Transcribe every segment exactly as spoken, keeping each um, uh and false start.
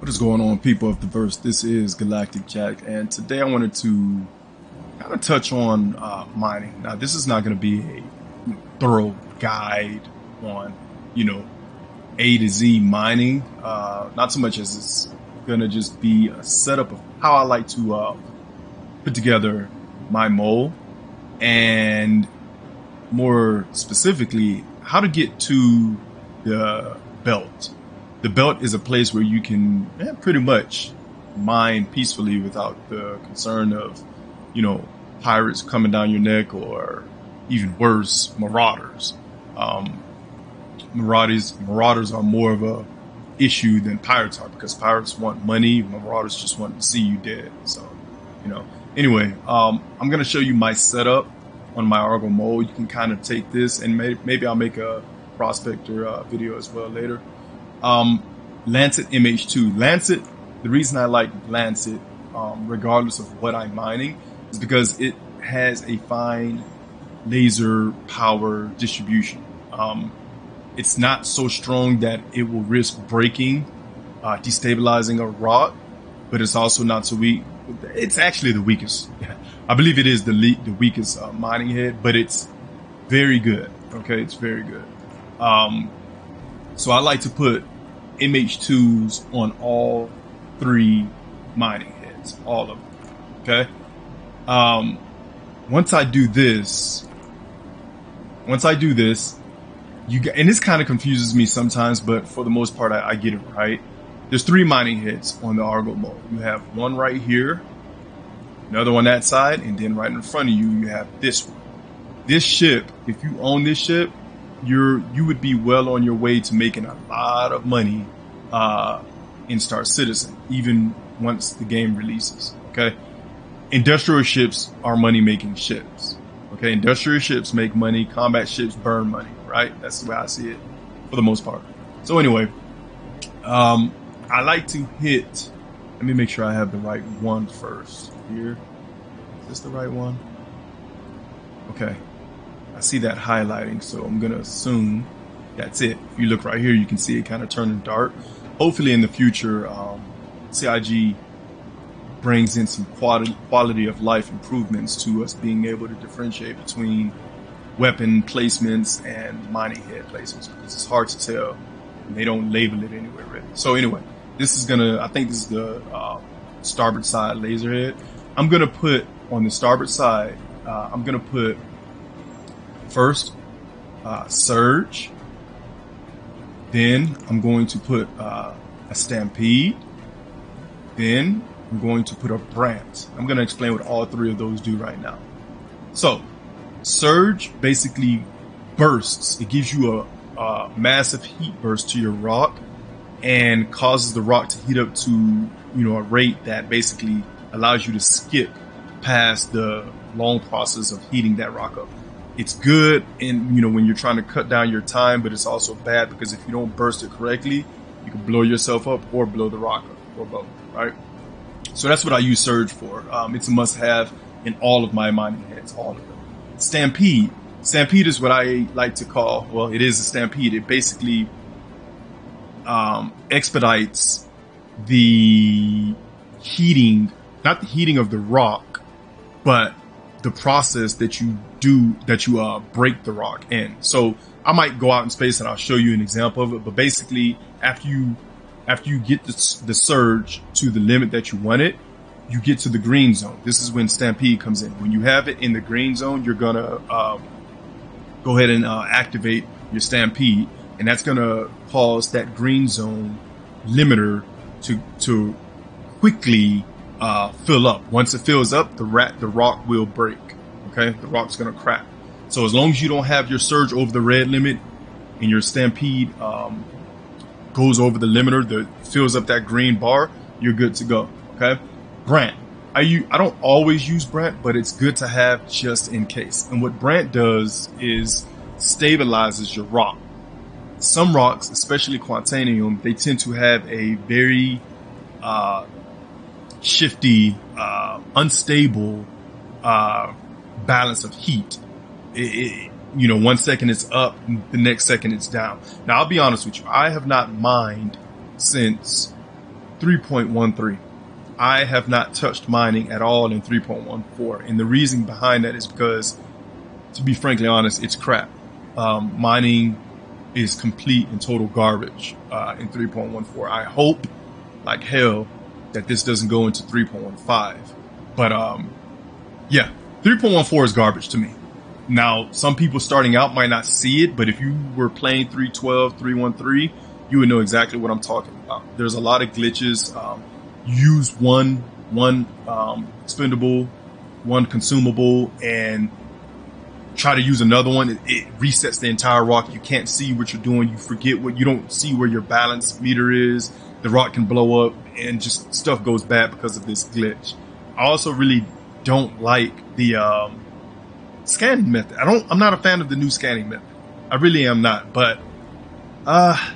What is going on, people of the verse? This is Galactic Jack, and today I wanted to kind of touch on uh, mining. Now, this is not going to be a thorough guide on, you know, A to Z mining. Uh, not so much as it's going to just be a setup of how I like to uh, put together my mole, and more specifically, how to get to the belt. The belt is a place where you can yeah, pretty much mine peacefully without the concern of, you know, pirates coming down your neck, or even worse, marauders. Um, marauders, marauders are more of a issue than pirates are, because pirates want money, marauders just want to see you dead. So, you know, anyway, um, I'm going to show you my setup on my Argo Mole. You can kind of take this, and may maybe I'll make a prospector uh, video as well later. Um, Lancet M H two. Lancet, the reason I like Lancet, um, regardless of what I'm mining, is because it has a fine laser power distribution. Um, it's not so strong that it will risk breaking, uh, destabilizing a rock, but it's also not so weak. It's actually the weakest. I believe it is the le the weakest uh, mining head, but it's very good. Okay, it's very good. Um, so I like to put M H twos on all three mining heads, all of them, okay? Um, once I do this, once I do this, you get, and this kind of confuses me sometimes, but for the most part, I, I get it right. There's three mining heads on the Argo Mole. You have one right here, another one that side, and then right in front of you, you have this one. This ship, if you own this ship, you're you would be well on your way to making a lot of money uh, in Star Citizen, even once the game releases, okay? Industrial ships are money-making ships, okay? Industrial ships make money, combat ships burn money, right? That's the way I see it, for the most part. So anyway, um, I like to hit, let me make sure I have the right one first here. Is this the right one? Okay. I see that highlighting, so I'm gonna assume that's it. If you look right here, you can see it kind of turning dark. Hopefully in the future, um, C I G brings in some quality, quality of life improvements to us being able to differentiate between weapon placements and mining head placements, because it's hard to tell, and they don't label it anywhere really. So anyway, this is gonna, I think this is the uh, starboard side laser head. I'm gonna put, on the starboard side, uh, I'm gonna put First, uh, Surge. Then I'm going to put uh, a Stampede. Then I'm going to put a Brandt. I'm going to explain what all three of those do right now. So, Surge basically bursts. It gives you a, a massive heat burst to your rock, and causes the rock to heat up to, you know, a rate that basically allows you to skip past the long process of heating that rock up. It's good, and you know, when you're trying to cut down your time, but it's also bad because if you don't burst it correctly, you can blow yourself up or blow the rock up, or both, right? So that's what I use Surge for. Um, it's a must-have in all of my mining heads, all of them. Stampede. Stampede is what I like to call, well, it is a stampede. It basically um, expedites the heating, not the heating of the rock, but the process that you do, that you uh, break the rock in. So I might go out in space and I'll show you an example of it, but basically after you after you get the, the surge to the limit that you want it, you get to the green zone. This is when Stampede comes in. When you have it in the green zone, you're going to uh, go ahead and uh, activate your Stampede, and that's going to cause that green zone limiter to, to quickly Uh, fill up. Once it fills up, the rat, the rock will break. Okay, the rock's gonna crack. So as long as you don't have your surge over the red limit, and your stampede um, goes over the limiter that fills up that green bar, you're good to go. Okay, Brandt. I u I don't always use Brandt, but it's good to have just in case. And what Brandt does is stabilizes your rock. Some rocks, especially Quantanium, they tend to have a very uh, shifty, uh, unstable uh, balance of heat. It, it, you know, one second it's up, the next second it's down. Now, I'll be honest with you. I have not mined since three point one three. I have not touched mining at all in three point one four, and the reason behind that is because, to be frankly honest, it's crap. Um, mining is complete and total garbage uh, in three point one four. I hope, like hell, that this doesn't go into three point one five. But, um, yeah, three point one four is garbage to me. Now, some people starting out might not see it, but if you were playing three twelve, three one three, you would know exactly what I'm talking about. There's a lot of glitches. Um, use one, one um, expendable, one consumable, and try to use another one. It, it resets the entire rock. You can't see what you're doing. You forget what you don't see where your balance meter is. The rock can blow up, and just stuff goes bad because of this glitch. I also really don't like the... Um, scanning method. I don't, I'm not a fan of the new scanning method. I really am not, but uh,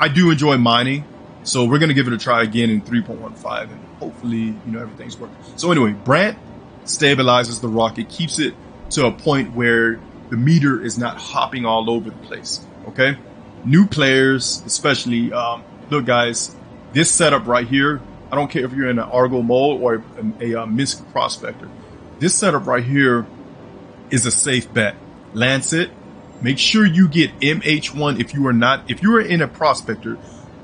I do enjoy mining. So we're going to give it a try again in three point one five, and hopefully, you know, everything's working. So anyway, Brandt stabilizes the rock. It keeps it to a point where the meter is not hopping all over the place. Okay. New players, especially, um, look guys, this setup right here, I don't care if you're in an Argo Mole or a, a, a MISC prospector, this setup right here is a safe bet. Lancet, make sure you get M H one. If you are not, if you are in a prospector,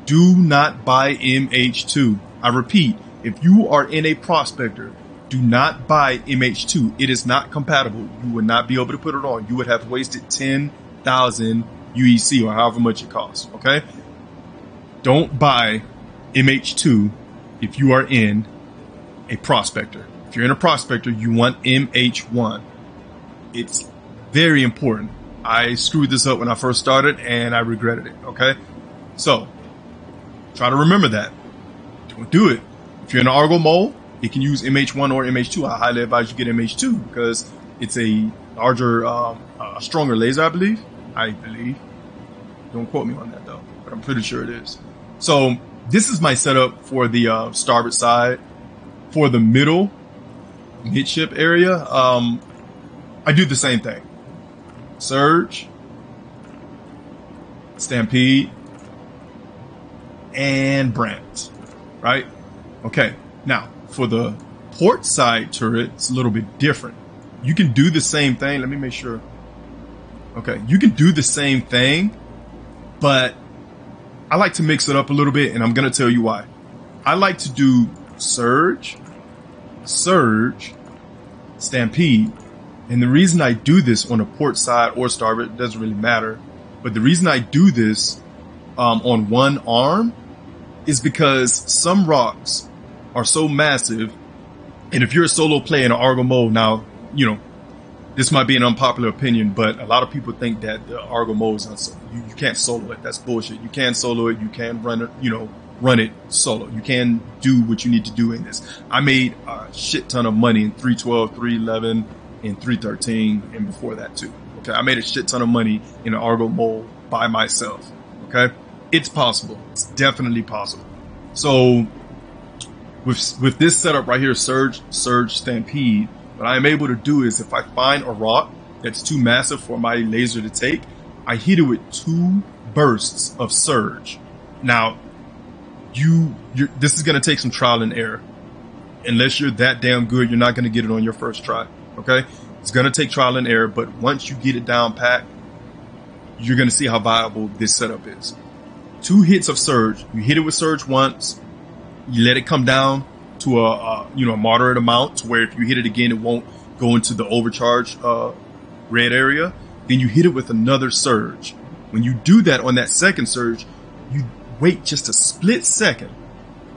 do not buy M H two. I repeat, if you are in a prospector, do not buy M H two. It is not compatible. You would not be able to put it on. You would have wasted ten thousand U E C or however much it costs. Okay. Don't buy M H two if you are in a prospector. If you're in a prospector, you want M H one. It's very important. I screwed this up when I first started and I regretted it. Okay. So try to remember that. Don't do it. If you're in an Argo Mole, it can use M H one or M H two. I highly advise you get M H two because it's a larger, um, a stronger laser, I believe. I believe. Don't quote me on that though, but I'm pretty sure it is. So this is my setup for the uh, starboard side. For the middle midship area, Um, I do the same thing. Surge, Stampede, and Brandt, right? Okay, now for the port side turret, it's a little bit different. You can do the same thing. Let me make sure. Okay, you can do the same thing, but I like to mix it up a little bit, and I'm going to tell you why. I like to do Surge, Surge, Stampede. And the reason I do this on the port side or starboard, it doesn't really matter. But the reason I do this um, on one arm is because some rocks are so massive. And if you're a solo player in an Argo Mole, now, you know, this might be an unpopular opinion, but a lot of people think that the Argo Mole is unsolo. You, you can't solo it. That's bullshit. You can solo it. You can run it, you know, run it solo. You can do what you need to do in this. I made a shit ton of money in three twelve, three eleven, in three thirteen, and before that too. Okay, I made a shit ton of money in an Argo Mole by myself. Okay, it's possible. It's definitely possible. So with with this setup right here, Surge, Surge, Stampede, what I am able to do is if I find a rock that's too massive for my laser to take, I hit it with two bursts of Surge. Now, you you're, this is going to take some trial and error. Unless you're that damn good, you're not going to get it on your first try. Okay, it's going to take trial and error, but once you get it down pat, you're going to see how viable this setup is. Two hits of Surge. You hit it with Surge once, you let it come down to a, a you know, a moderate amount to where if you hit it again, it won't go into the overcharge uh, red area. Then you hit it with another Surge. When you do that on that second Surge, you wait just a split second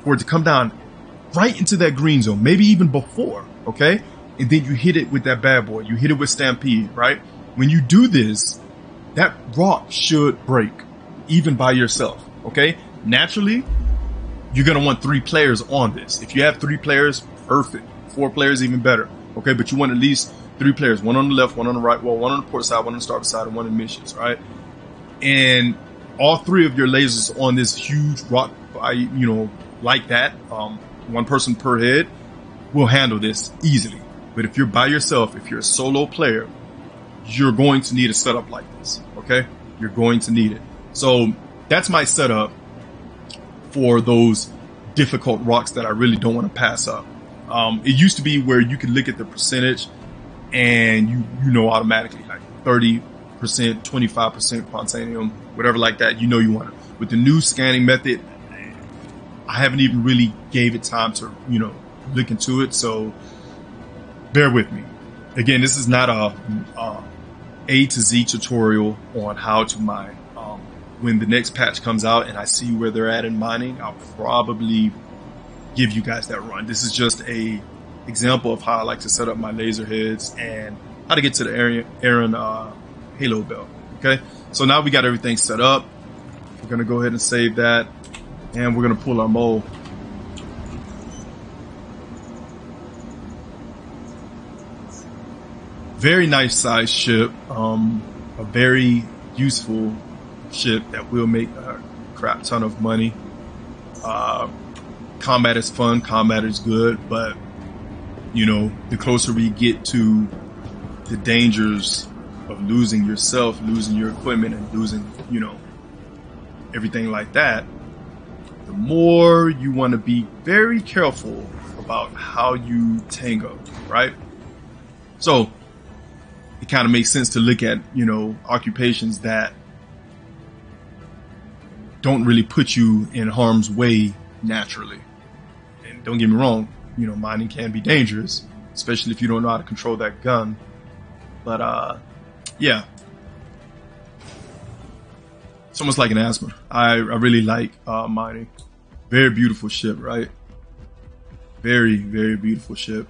for it to come down right into that green zone, maybe even before, okay? And then you hit it with that bad boy. You hit it with Stampede, right? When you do this, that rock should break, even by yourself, okay? Naturally, you're going to want three players on this. If you have three players, perfect. Four players, even better, okay? But you want at least three players, one on the left, one on the right wall, one on the port side, one on the starboard side, and one in missions, right? And all three of your lasers on this huge rock, you know, like that, um, one person per head, will handle this easily. But if you're by yourself, if you're a solo player, you're going to need a setup like this, okay? You're going to need it. So that's my setup for those difficult rocks that I really don't want to pass up. Um, it used to be where you could look at the percentage and you you know automatically, like thirty percent, twenty-five percent Quantanium, whatever like that, you know you want it. With the new scanning method, I haven't even really gave it time to, you know, look into it. So bear with me. Again, this is not a, a A to Z tutorial on how to mine. Um, when the next patch comes out and I see where they're at in mining, I'll probably give you guys that run. This is just a example of how I like to set up my laser heads and how to get to the Aaron, Aaron uh, Halo Belt. Okay, so now we got everything set up. We're gonna go ahead and save that, and we're gonna pull our mole. Very nice size ship, um, a very useful ship that will make a crap ton of money. Uh, combat is fun, combat is good, but you know, the closer we get to the dangers of losing yourself, losing your equipment, and losing, you know, everything like that, the more you want to be very careful about how you tango, right? So it kind of makes sense to look at, you know, occupations that don't really put you in harm's way naturally. And don't get me wrong, you know, mining can be dangerous, especially if you don't know how to control that gun. But, uh, yeah. It's almost like an asthma. I, I really like uh, mining. Very beautiful ship, right? Very, very beautiful ship.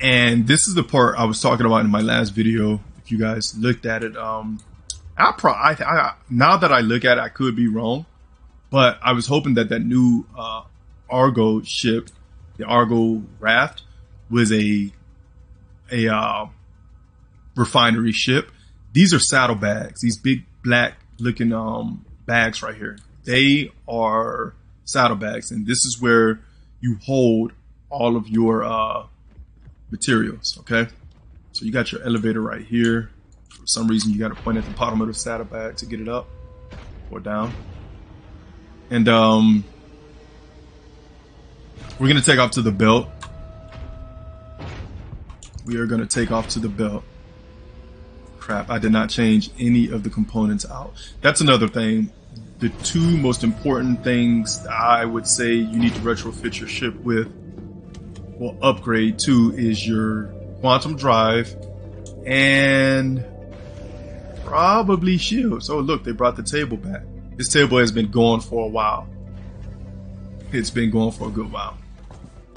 And this is the part I was talking about in my last video. If you guys looked at it, um, I pro I, I, now that I look at it, I could be wrong, but I was hoping that that new uh, Argo ship, the Argo Raft, was a a uh, refinery ship. These are saddlebags. These big black looking um, bags right here. They are saddlebags, and this is where you hold all of your Uh, materials. Okay, so you got your elevator right here. For some reason you got to point at the bottom of the saddlebag to get it up or down, and um we're gonna take off to the belt. We are gonna take off to the belt. Crap, I did not change any of the components out. That's another thing. The two most important things I would say you need to retrofit your ship with, well, upgrade to, is your quantum drive and probably shields. Oh, look, they brought the table back. This table has been gone for a while. It's been gone for a good while.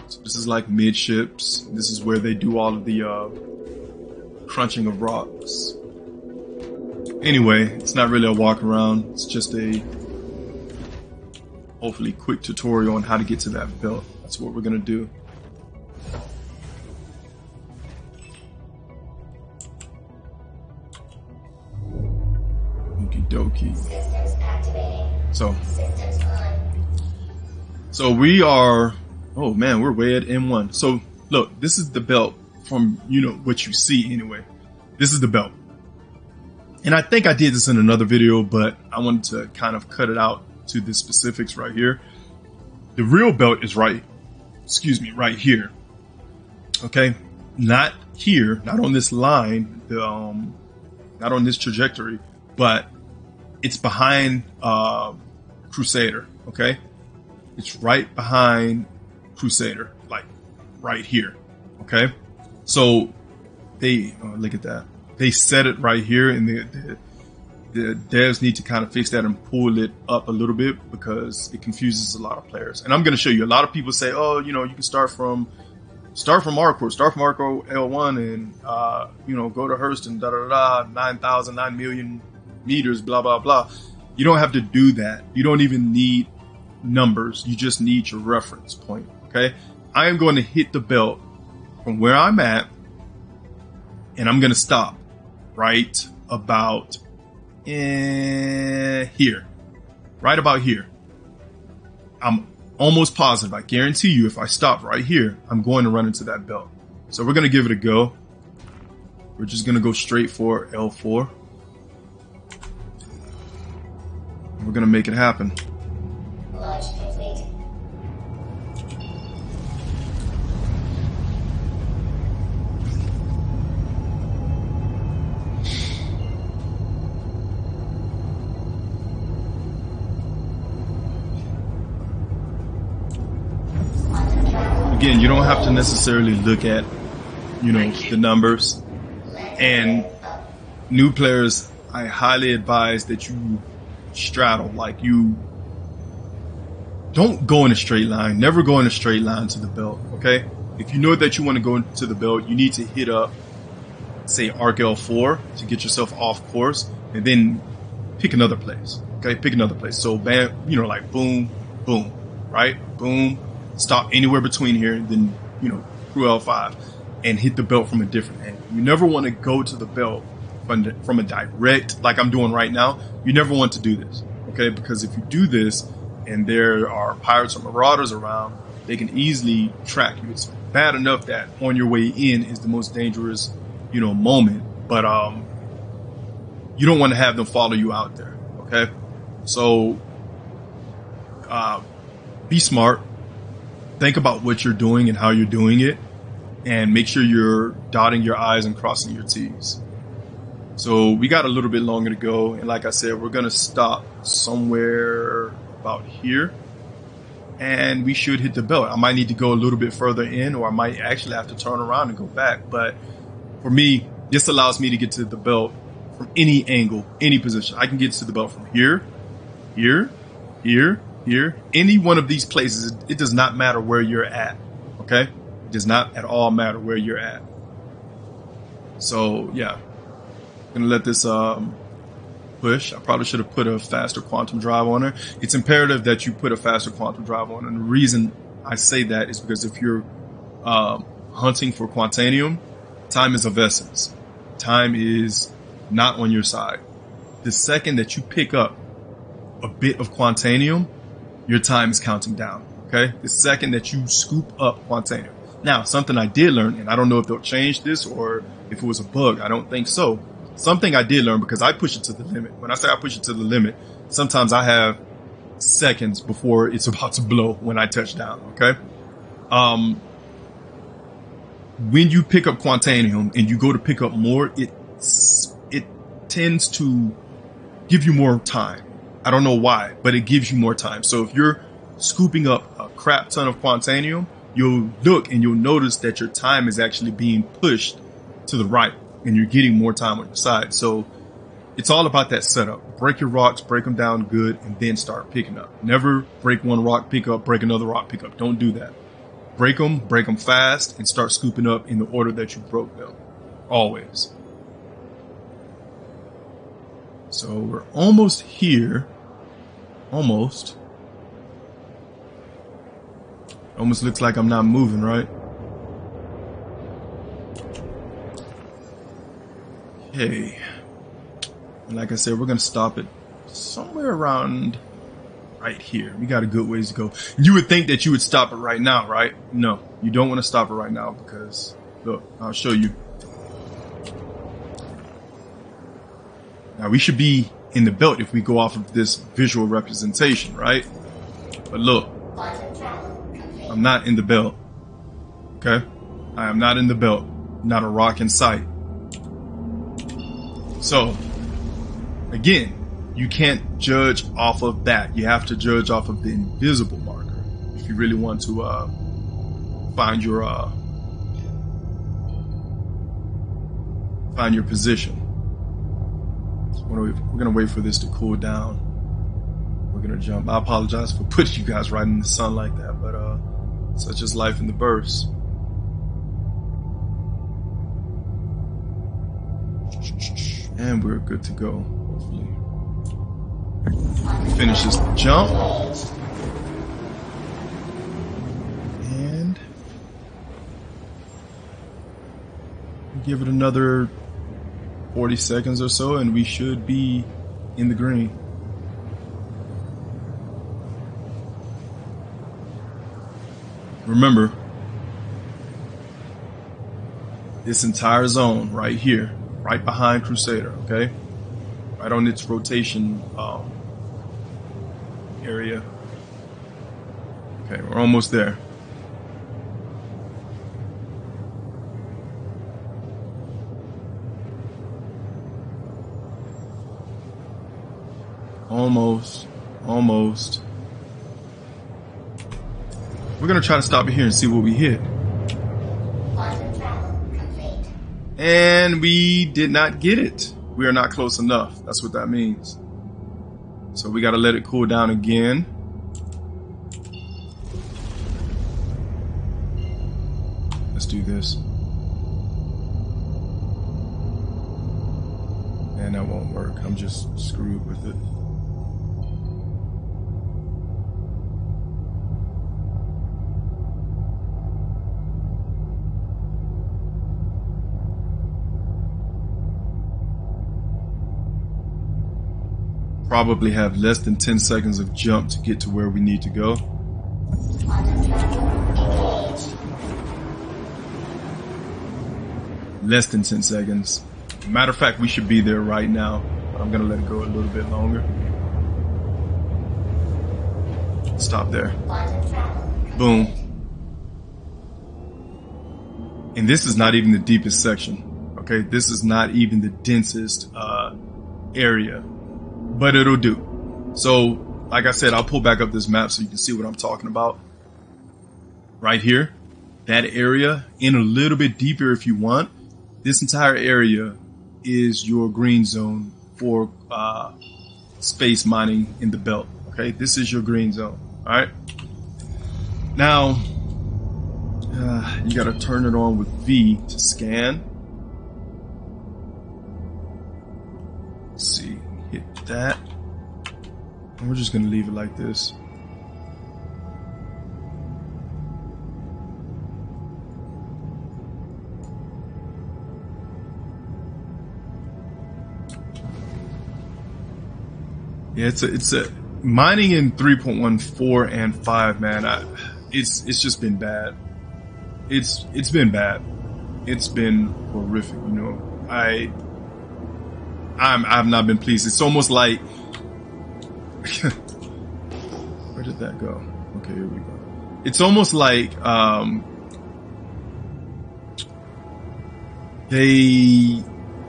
So this is like midships. This is where they do all of the uh, crunching of rocks. Anyway, it's not really a walk around. It's just a hopefully quick tutorial on how to get to that belt. That's what we're gonna do. Doki. So, so we are, oh man, we're way at M one. So look, this is the belt from, you know, what you see anyway. This is the belt. And I think I did this in another video, but I wanted to kind of cut it out to the specifics right here. The real belt is right, excuse me, right here. Okay. Not here, not on this line, the, um, not on this trajectory, but it's behind uh, Crusader, okay? It's right behind Crusader, like right here, okay? So they, oh, look at that. They set it right here, and the, the, the devs need to kind of fix that and pull it up a little bit because it confuses a lot of players. And I'm gonna show you, a lot of people say, oh, you know, you can start from, start from Arco, start from Arco L one and, uh, you know, go to Hurston, da da da, nine thousand, nine million, meters, blah blah blah. You don't have to do that. You don't even need numbers. You just need your reference point. Okay, I am going to hit the belt from where I'm at, and I'm going to stop right about eh, here, right about here. I'm almost positive. I guarantee you, if I stop right here, I'm going to run into that belt. So we're going to give it a go. We're just going to go straight for L four. We're gonna make it happen. Launch complete. Again, you don't have to necessarily look at, you know, the numbers. And new players, I highly advise that you straddle. Like, you don't go in a straight line. Never go in a straight line to the belt, okay? If you know that you want to go to the belt, you need to hit up, say, Arc L four to get yourself off course, and then pick another place, okay? Pick another place. So, bam, you know, like, boom, boom, right? Boom. Stop anywhere between here, and then, you know, through L five and hit the belt from a different angle. You never want to go to the belt from, from a direct, like I'm doing right now. You never want to do this, okay? Because if you do this and there are pirates or marauders around, they can easily track you. It's bad enough that on your way in is the most dangerous, you know, moment, but um, you don't want to have them follow you out there, okay? So uh, be smart. Think about what you're doing and how you're doing it, and make sure you're dotting your I's and crossing your T's. So we got a little bit longer to go, and like I said, we're going to stop somewhere about here, and we should hit the belt. I might need to go a little bit further in, or I might actually have to turn around and go back. But for me, this allows me to get to the belt from any angle, any position. I can get to the belt from here, here, here, here, any one of these places. It does not matter where you're at, okay? It does not at all matter where you're at. So yeah, I'm gonna let this um push. I probably should have put a faster quantum drive on her. It's imperative that you put a faster quantum drive on, and the reason I say that is because if you're um hunting for Quantanium, time is of essence. Time is not on your side. The second that you pick up a bit of Quantanium, your time is counting down, okay? The second that you scoop up Quantanium. Now, something I did learn, and I don't know if they'll change this or if it was a bug. I don't think so. Something I did learn, because I push it to the limit. When I say I push it to the limit, sometimes I have seconds before it's about to blow when I touch down, okay? Um, when you pick up Quantanium and you go to pick up more, it, it tends to give you more time. I don't know why, but it gives you more time. So if you're scooping up a crap ton of Quantanium, you'll look and you'll notice that your time is actually being pushed to the right, and you're getting more time on your side. So it's all about that setup. Break your rocks, break them down good, and then start picking up. Never break one rock, pick up, break another rock, pick up. Don't do that. Break them, break them fast, and start scooping up in the order that you broke them. Always. So we're almost here. Almost. Almost looks like I'm not moving, right? Okay. And like I said, we're going to stop it somewhere around right here. We got a good ways to go. You would think that you would stop it right now, right? No, you don't want to stop it right now, because, look, I'll show you. Now, we should be in the belt if we go off of this visual representation, right? But look, I'm not in the belt, okay? I am not in the belt. Not a rock in sight. So, again, you can't judge off of that. You have to judge off of the invisible marker if you really want to uh, find your uh, find your position. We're gonna wait for this to cool down. We're gonna jump. I apologize for putting you guys right in the sun like that, but uh, such is life in the burst. And we're good to go, hopefully. Finish this jump. And give it another forty seconds or so, and we should be in the green. Remember, this entire zone right here, right behind Crusader, okay? Right on its rotation um, area. Okay, we're almost there. Almost. Almost. We're going to try to stop it here and see what we hit. And we did not get it. We are not close enough. That's what that means. So we got to let it cool down again. Let's do this. And that won't work. I'm just screwed with it. Probably have less than ten seconds of jump to get to where we need to go. Less than ten seconds. Matter of fact, we should be there right now. I'm gonna let it go a little bit longer. Stop there. Boom. And this is not even the deepest section. Okay, this is not even the densest uh, area. But it'll do. So, like I said, I'll pull back up this map so you can see what I'm talking about. Right here, that area, and a little bit deeper if you want. This entire area is your green zone for uh, space mining in the belt. Okay, this is your green zone. All right. Now, uh, you got to turn it on with V to scan. Let's see. Hit that. And we're just going to leave it like this. Yeah, it's a, it's a mining in three point one, four, and five, man. I, it's it's just been bad. It's it's been bad. It's been horrific, you know. I I'm, I've not been pleased. It's almost like... Where did that go? Okay, here we go. It's almost like... Um, they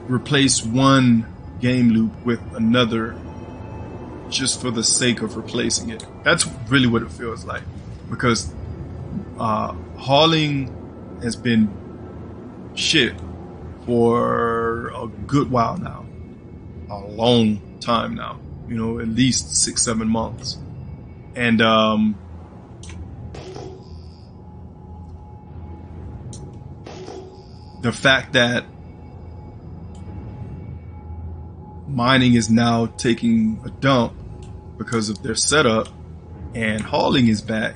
replace one game loop with another just for the sake of replacing it. That's really what it feels like. Because uh, hauling has been shit for a good while now. A long time now, you know, at least six, seven months. And um, the fact that mining is now taking a dump because of their setup and hauling is back,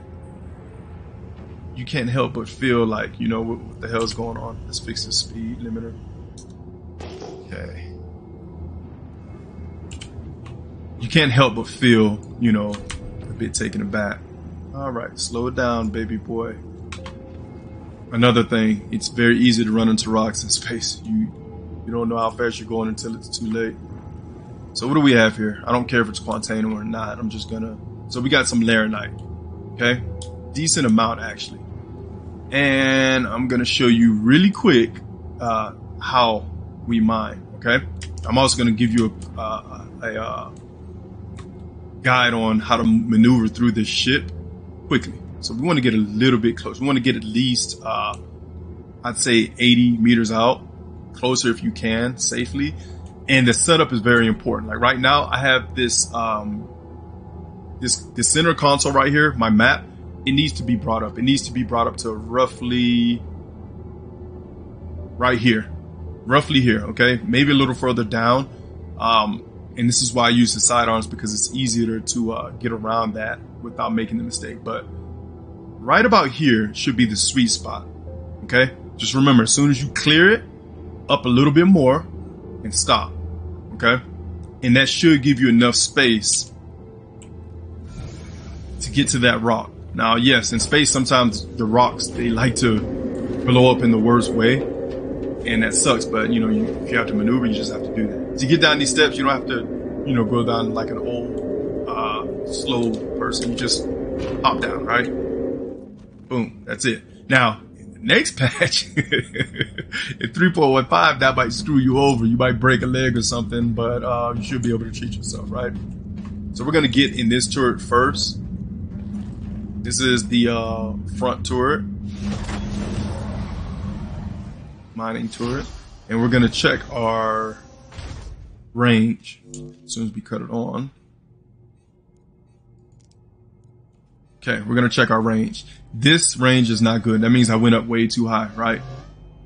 you can't help but feel like, you know, what, what the hell's going on? Let's fix the speed limiter. Okay. You can't help but feel, you know, a bit taken aback. All right, slow it down, baby boy. Another thing, it's very easy to run into rocks in space. You you don't know how fast you're going until it's too late. So what do we have here? I don't care if it's Quantanium or not. I'm just gonna... So we got some Laranite, okay? Decent amount, actually. And I'm gonna show you really quick uh, how we mine, okay? I'm also gonna give you a... Uh, a uh, guide on how to maneuver through this ship quickly. So we want to get a little bit close. We want to get at least, uh, I'd say, eighty meters out, closer if you can, safely. And the setup is very important. Like right now, I have this um, this the center console right here, my map. It needs to be brought up. It needs to be brought up to roughly right here, roughly here. Okay, maybe a little further down. Um, And this is why I use the sidearms, because it's easier to uh, get around that without making the mistake. But right about here should be the sweet spot. Okay? Just remember, as soon as you clear it, up a little bit more and stop. Okay? And that should give you enough space to get to that rock. Now, yes, in space, sometimes the rocks, they like to blow up in the worst way. And that sucks, but, you know, you, if you have to maneuver, you just have to do that. To get down these steps, you don't have to, you know, go down like an old uh, slow person. You just hop down, right? Boom. That's it. Now, in the next patch, in three point one five, that might screw you over. You might break a leg or something, but uh, you should be able to treat yourself, right? So we're going to get in this turret first. This is the uh, front turret. Mining turret. And we're going to check our range as soon as we cut it on. Okay, we're going to check our range. This range is not good. That means I went up way too high, right?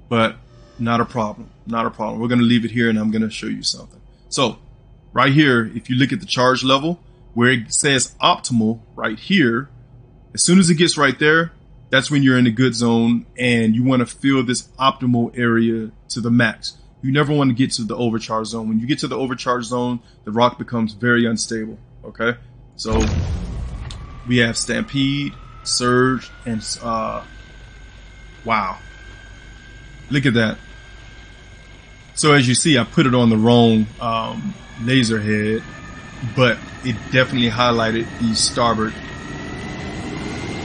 But not a problem. Not a problem. We're going to leave it here and I'm going to show you something. So right here, if you look at the charge level where it says optimal right here, as soon as it gets right there, that's when you're in the good zone and you want to fill this optimal area to the max. You never want to get to the overcharge zone. When you get to the overcharge zone, the rock becomes very unstable, okay? So we have Stampede, Surge, and uh, wow. Look at that. So as you see, I put it on the wrong um, laser head, but it definitely highlighted the starboard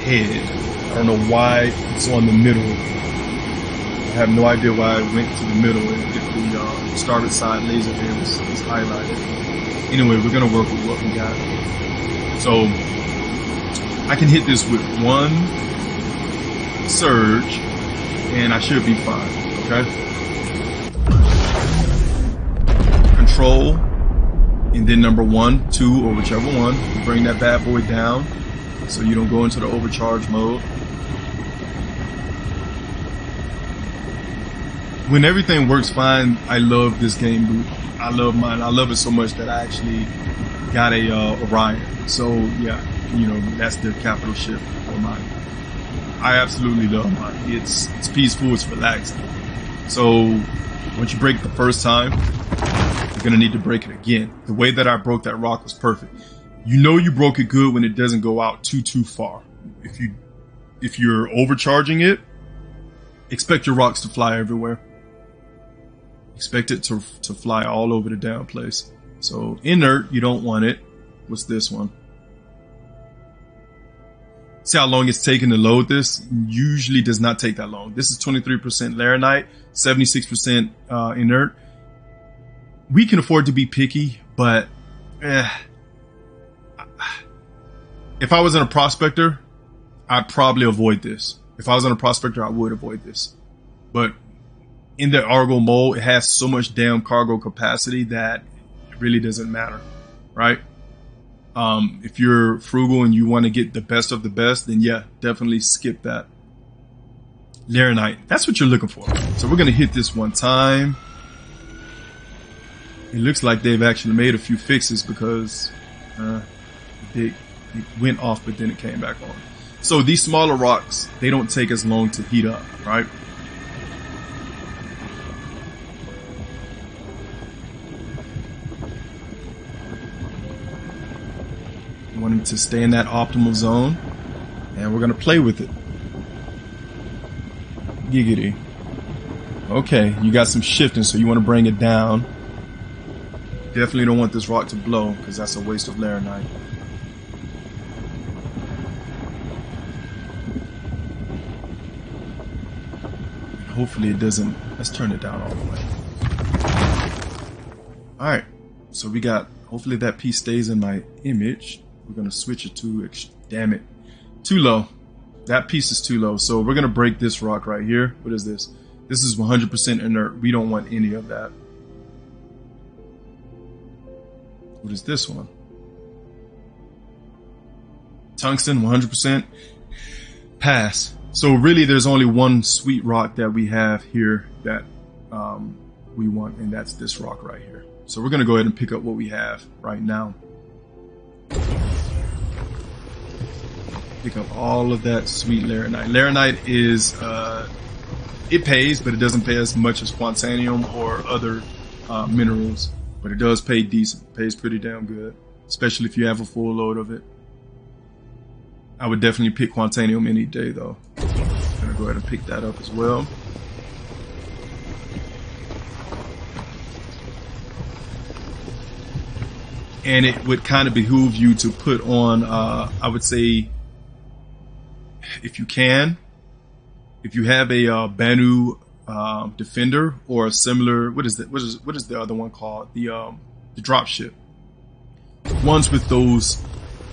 head. I don't know why it's on the middle. I have no idea why I went to the middle if the uh, starboard side laser head was, was highlighted. Anyway, we're going to work with what we got. So, I can hit this with one surge, and I should be fine, okay? Control, and then number one, two, or whichever one. You bring that bad boy down so you don't go into the overcharge mode. When everything works fine, I love this game boot. I love mine. I love it so much that I actually got a uh, Orion. So yeah, you know, that's the capital ship for mine. I absolutely love mine. It's it's peaceful. It's relaxing. So once you break the first time, you're gonna need to break it again. The way that I broke that rock was perfect. You know, you broke it good when it doesn't go out too too far. If you if you're overcharging it, expect your rocks to fly everywhere. Expect it to, to fly all over the damn place. So inert, you don't want it. What's this one? See how long it's taking to load this? Usually does not take that long. This is twenty-three percent Laranite, seventy-six percent uh, inert. We can afford to be picky, but eh, if I was in a prospector, I'd probably avoid this. If I was on a prospector, I would avoid this. But in the Argo Mole, it has so much damn cargo capacity that it really doesn't matter, right? Um, if you're frugal and you want to get the best of the best, then yeah, definitely skip that. Laranite, that's what you're looking for. So we're going to hit this one time. It looks like they've actually made a few fixes because uh, it, it went off, but then it came back on. So these smaller rocks, they don't take as long to heat up, right? Wanting to stay in that optimal zone, and we're gonna play with it. Giggity. Okay, you got some shifting, so you want to bring it down. Definitely don't want this rock to blow, because that's a waste of Laranite. Hopefully it doesn't. Let's turn it down all the way. Alright, so we got, hopefully that piece stays in my image. We're going to switch it to, damn it, too low. That piece is too low. So we're going to break this rock right here. What is this? This is one hundred percent inert. We don't want any of that. What is this one? Tungsten, one hundred percent. Pass. So really, there's only one sweet rock that we have here that um, we want, and that's this rock right here. So we're going to go ahead and pick up what we have right now. Pick up all of that sweet Laranite. Laranite is, uh, it pays, but it doesn't pay as much as Quantanium or other uh, minerals, but it does pay decent. It pays pretty damn good, especially if you have a full load of it. I would definitely pick Quantanium any day, though. I'm going to go ahead and pick that up as well. and it would kind of behoove you to put on, uh, I would say, if you can, if you have a uh, Banu uh, Defender or a similar, what is that? What is what is the other one called? The um, the dropship, the ones with those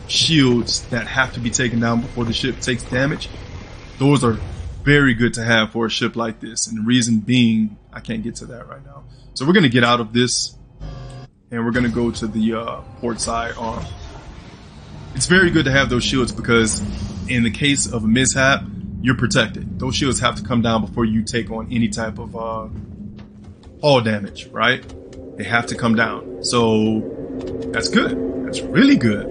shields that have to be taken down before the ship takes damage. Those are very good to have for a ship like this, and the reason being, I can't get to that right now. So we're gonna get out of this, and we're gonna go to the uh, port side arm. It's very good to have those shields because in the case of a mishap, you're protected. Those shields have to come down before you take on any type of uh, hull damage, right? They have to come down. So that's good. That's really good.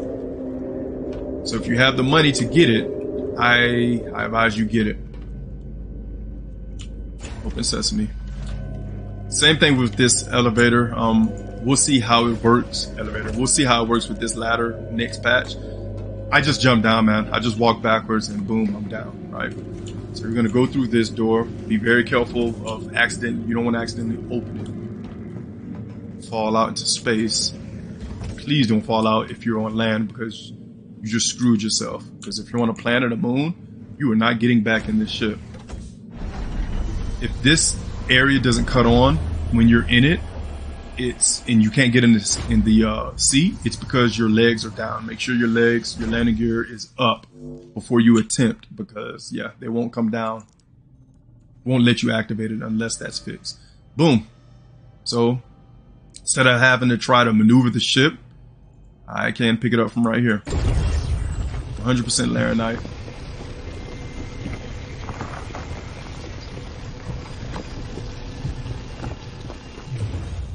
So if you have the money to get it, I, I advise you get it. Open sesame. Same thing with this elevator. Um, we'll see how it works. Elevator. We'll see how it works with this ladder next patch. I just jumped down, man. I just walked backwards and boom, I'm down, right? So you're gonna go through this door. Be very careful of accident. You don't want to accidentally open it. Fall out into space. Please don't fall out if you're on land because you just screwed yourself. Because if you're on a planet or moon, you are not getting back in this ship. If this area doesn't cut on when you're in it, it's and you can't get in this in the uh, seat, it's because your legs are down. Make sure your legs, your landing gear is up before you attempt, because yeah, they won't come down, won't let you activate it unless that's fixed. Boom. So instead of having to try to maneuver the ship, I can pick it up from right here. one hundred percent Laranite.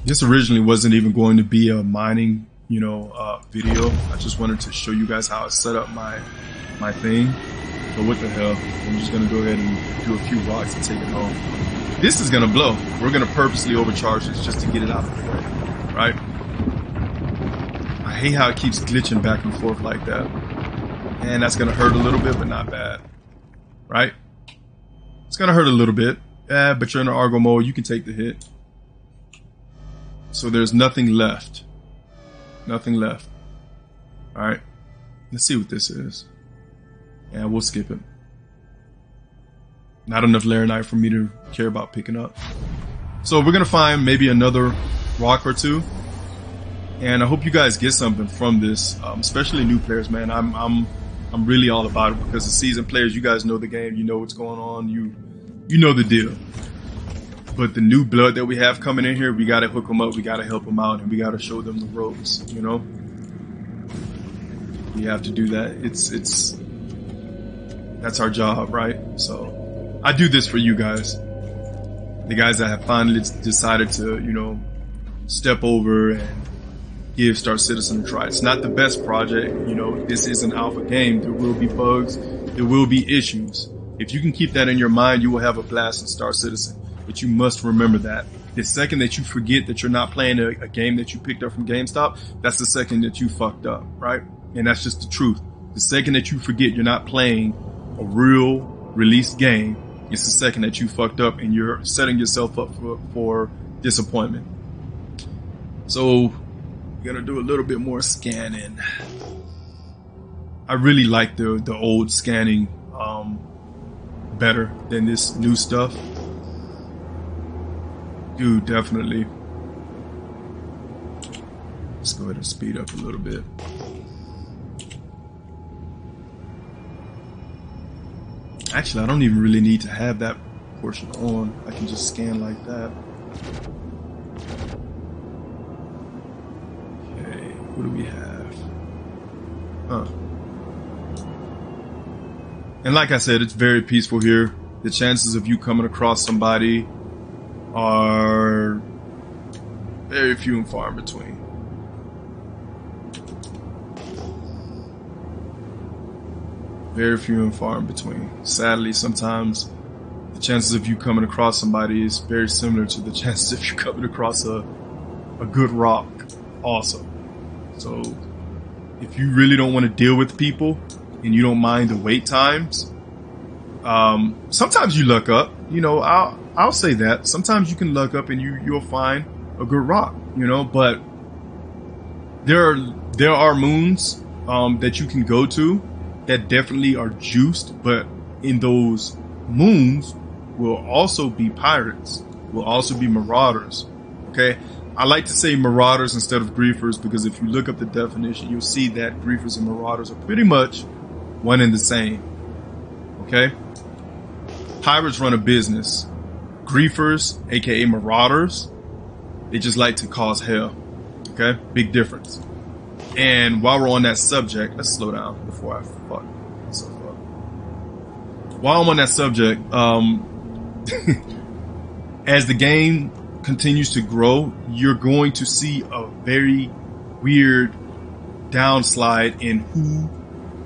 This originally wasn't even going to be a mining, you know, uh, video. I just wanted to show you guys how I set up my my thing. But what the hell? I'm just gonna go ahead and do a few rocks and take it home. This is gonna blow. We're gonna purposely overcharge this just to get it out of the way, right? I hate how it keeps glitching back and forth like that. And that's gonna hurt a little bit, but not bad, right? It's gonna hurt a little bit, eh, but you're in the Argo Mole. You can take the hit. So there's nothing left. Nothing left. Alright. Let's see what this is. And we'll skip it. Not enough Laranite for me to care about picking up. So we're going to find maybe another rock or two. And I hope you guys get something from this. Um, especially new players, man. I'm, I'm, I'm really all about it. Because the seasoned players, you guys know the game. You know what's going on. You, you know the deal. But the new blood that we have coming in here, we got to hook them up. We got to help them out, and we got to show them the ropes, you know? We have to do that. It's, it's, that's our job, right? So I do this for you guys. The guys that have finally decided to, you know, step over and give Star Citizen a try. It's not the best project. You know, this is an alpha game. There will be bugs. There will be issues. If you can keep that in your mind, you will have a blast in Star Citizen. But you must remember that. The second that you forget that you're not playing a, a game that you picked up from GameStop, that's the second that you fucked up, right? And that's just the truth. The second that you forget you're not playing a real released game, it's the second that you fucked up and you're setting yourself up for, for disappointment. So, I'm gonna do a little bit more scanning. I really like the, the old scanning um, better than this new stuff. Dude, definitely. Let's go ahead and speed up a little bit. Actually, I don't even really need to have that portion on. I can just scan like that. Okay, what do we have? Huh. And like I said, it's very peaceful here. The chances of you coming across somebody are very few and far in between. Very few and far in between. Sadly, sometimes the chances of you coming across somebody is very similar to the chances of you coming across a, a good rock also. So if you really don't want to deal with people and you don't mind the wait times, um, sometimes you luck up. You know, I'll I'll say that. Sometimes you can luck up and you, you'll find a good rock, you know, but there are there are moons um, that you can go to that definitely are juiced, but in those moons will also be pirates, will also be marauders. Okay, I like to say marauders instead of griefers, because if you look up the definition, you'll see that griefers and marauders are pretty much one and the same. Okay, pirates run a business. Griefers, aka marauders, they just like to cause hell. Okay, big difference. And while we're on that subject, let's slow down before I fuck myself up. While I'm on that subject, um, as the game continues to grow, you're going to see a very weird downslide in who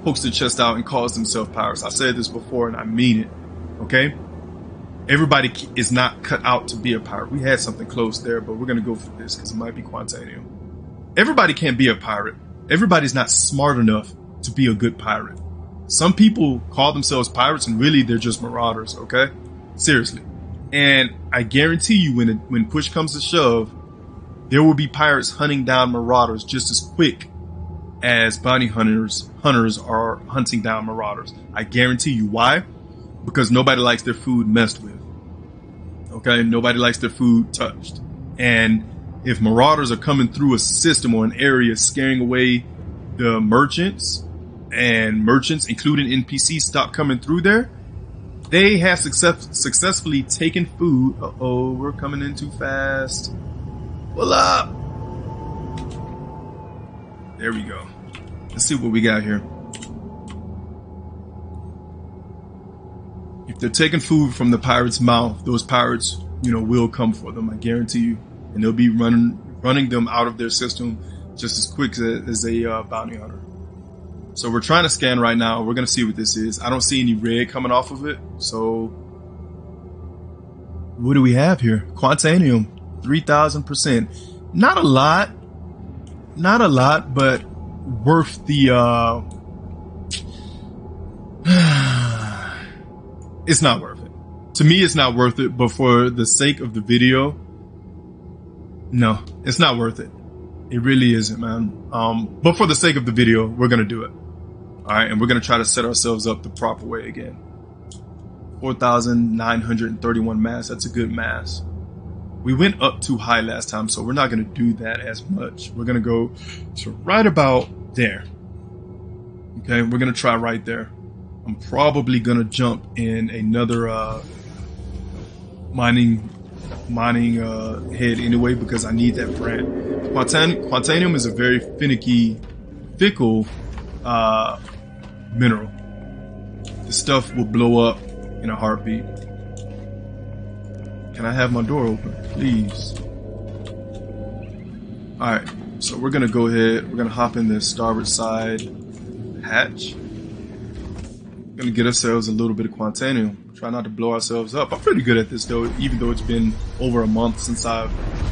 pokes their chest out and calls themselves pirates. I said this before, and I mean it. Okay, everybody is not cut out to be a pirate. We had something close there, but we're going to go for this because it might be Quantanium. Everybody can't be a pirate. Everybody's not smart enough to be a good pirate. Some people call themselves pirates and really they're just marauders, okay? Seriously. And I guarantee you, when it, when push comes to shove, there will be pirates hunting down marauders just as quick as bounty hunters hunters are hunting down marauders. I guarantee you. Why? Because nobody likes their food messed with. Okay? Nobody likes their food touched. And if marauders are coming through a system or an area, scaring away the merchants, and merchants, including N P Cs, stop coming through there, they have success successfully taken food. Uh-oh, we're coming in too fast. Pull up. There we go. Let's see what we got here. If they're taking food from the pirate's mouth, those pirates, you know, will come for them. I guarantee you. And they'll be running running them out of their system just as quick as, as a uh, bounty hunter. So we're trying to scan right now. We're going to see what this is. I don't see any red coming off of it. So what do we have here? Quantanium, three thousand percent. Not a lot. Not a lot, but worth the... Uh... It's not worth it. To me, it's not worth it, but for the sake of the video... No, it's not worth it. It really isn't, man. Um, but for the sake of the video, we're going to do it. All right, and we're going to try to set ourselves up the proper way again. four thousand nine hundred thirty-one mass. That's a good mass. We went up too high last time, so we're not going to do that as much. We're going to go to right about there. Okay, we're going to try right there. I'm probably going to jump in another uh, mining... mining uh, head anyway, because I need that Brandt. Quantan Quantanium is a very finicky, fickle uh, mineral. The stuff will blow up in a heartbeat. Can I have my door open, please? Alright, so we're gonna go ahead, we're gonna hop in the starboard side hatch. We're gonna get ourselves a little bit of Quantanium. Try not to blow ourselves up. I'm pretty good at this, though, even though it's been over a month since I've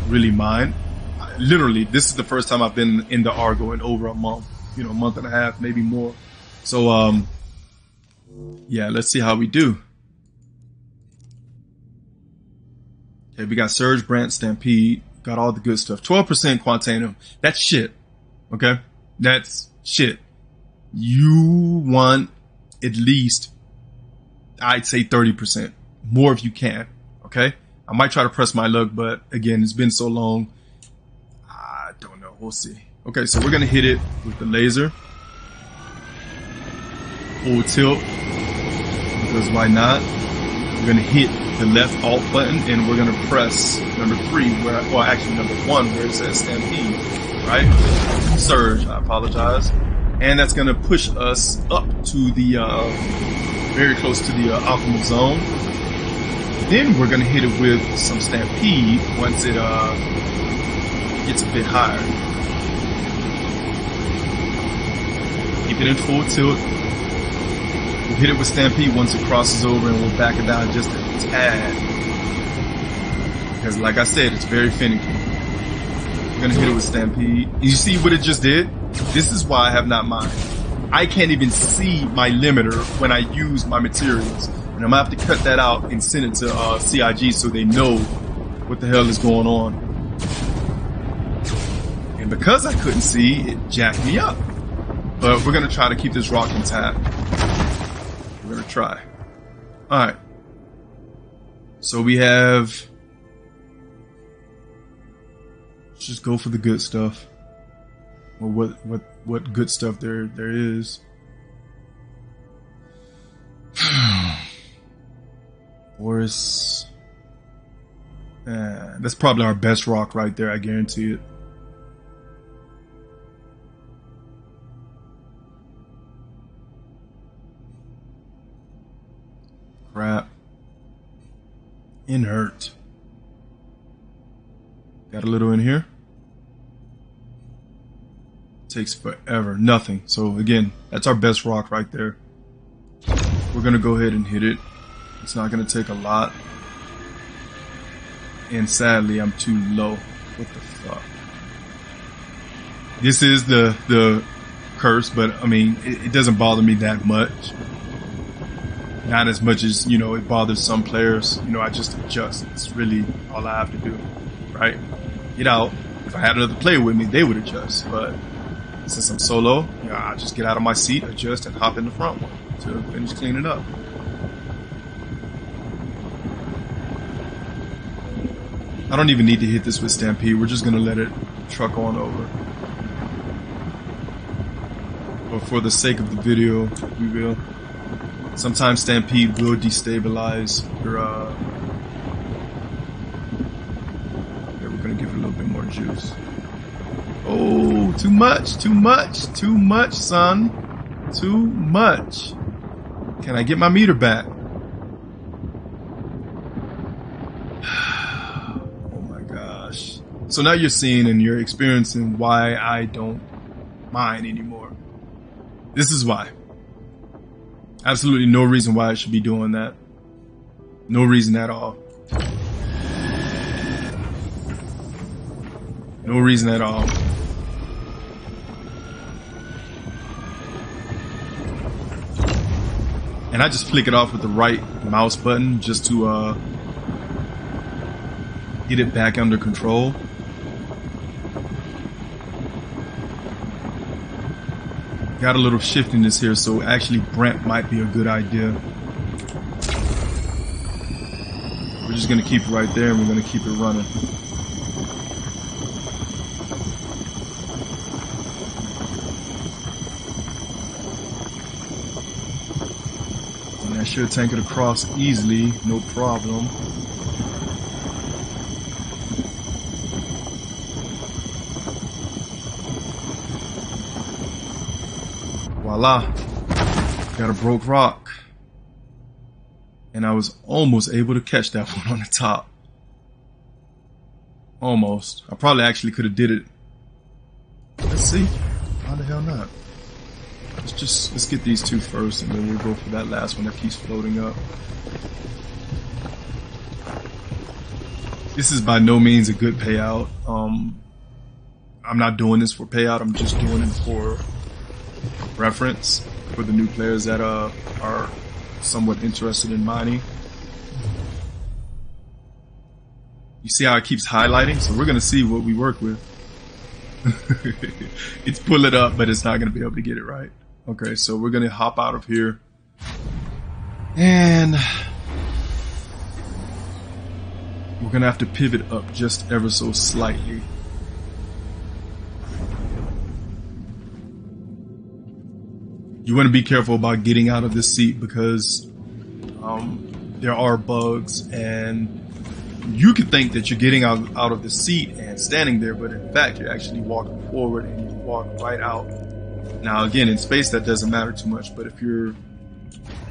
really mined. I, literally, this is the first time I've been in the Argo in over a month, you know, a month and a half, maybe more. So, um, yeah, let's see how we do. Okay, we got Surge, Brandt, Stampede, got all the good stuff. twelve percent Quantanium. That's shit, okay? That's shit. You want at least... I'd say thirty percent more if you can. Okay, I might try to press my luck, but again, it's been so long, I don't know. We'll see. Okay, so we're gonna hit it with the laser, full tilt, because why not? We're gonna hit the left alt button, and we're gonna press number three, where, well, actually number one, where it says Stampede, right? Surge. I apologize, and that's gonna push us up to the. Uh, very close to the uh, optimal zone. Then we're gonna hit it with some Stampede once it uh, gets a bit higher. Keep it in full tilt. We'll hit it with Stampede once it crosses over, and we'll back it down just a tad. Because like I said, it's very finicky. We're gonna hit it with Stampede. You see what it just did? This is why I have not mined. I can't even see my limiter when I use my materials. And I'm going to have to cut that out and send it to uh, C I G so they know what the hell is going on. You And because I couldn't see, it jacked me up. But we're going to try to keep this rock intact. We're going to try. Alright. So we have... Let's just go for the good stuff. Or what what what good stuff there there is. Boreas. Eh, that's probably our best rock right there, I guarantee it. Crap. Inert. Got a little in here. Takes forever. Nothing. So again, that's our best rock right there. We're gonna go ahead and hit it. It's not gonna take a lot. And sadly, I'm too low. What the fuck? This is the the curse, but I mean, it, it doesn't bother me that much. Not as much as, you know, it bothers some players. You know, I just adjust. It's really all I have to do, right? Get out. If I had another player with me, they would adjust. But since I'm solo, you know, I just get out of my seat, adjust, and hop in the front one to finish cleaning up. I don't even need to hit this with Stampede. We're just going to let it truck on over. But for the sake of the video, we will. Sometimes Stampede will destabilize your, uh... yeah, we're gonna give it a little bit more juice. Oh, too much, too much, too much, son. Too much. Can I get my meter back? Oh my gosh. So now you're seeing and you're experiencing why I don't mine anymore. This is why. Absolutely no reason why I should be doing that. No reason at all. No reason at all. And I just flick it off with the right mouse button just to uh, get it back under control. Got a little shiftiness here, so actually Brandt might be a good idea. We're just gonna keep it right there and we're gonna keep it running. And I should tank it across easily, no problem. Voila, got a broke rock, and I was almost able to catch that one on the top. Almost. I probably actually could have did it. Let's see. How the hell not? Let's just let's get these two first, and then we'll go for that last one that keeps floating up. This is by no means a good payout. Um, I'm not doing this for payout. I'm just doing it for reference for the new players that uh, are somewhat interested in mining. You see how it keeps highlighting? So we're going to see what we work with. It's pull it up, but it's not going to be able to get it right. Okay, so we're going to hop out of here. And we're going to have to pivot up just ever so slightly. You want to be careful about getting out of this seat because um, there are bugs, and you could think that you're getting out, out of the seat and standing there, but in fact you're actually walking forward and you walk right out. Now again, in space that doesn't matter too much, but if you're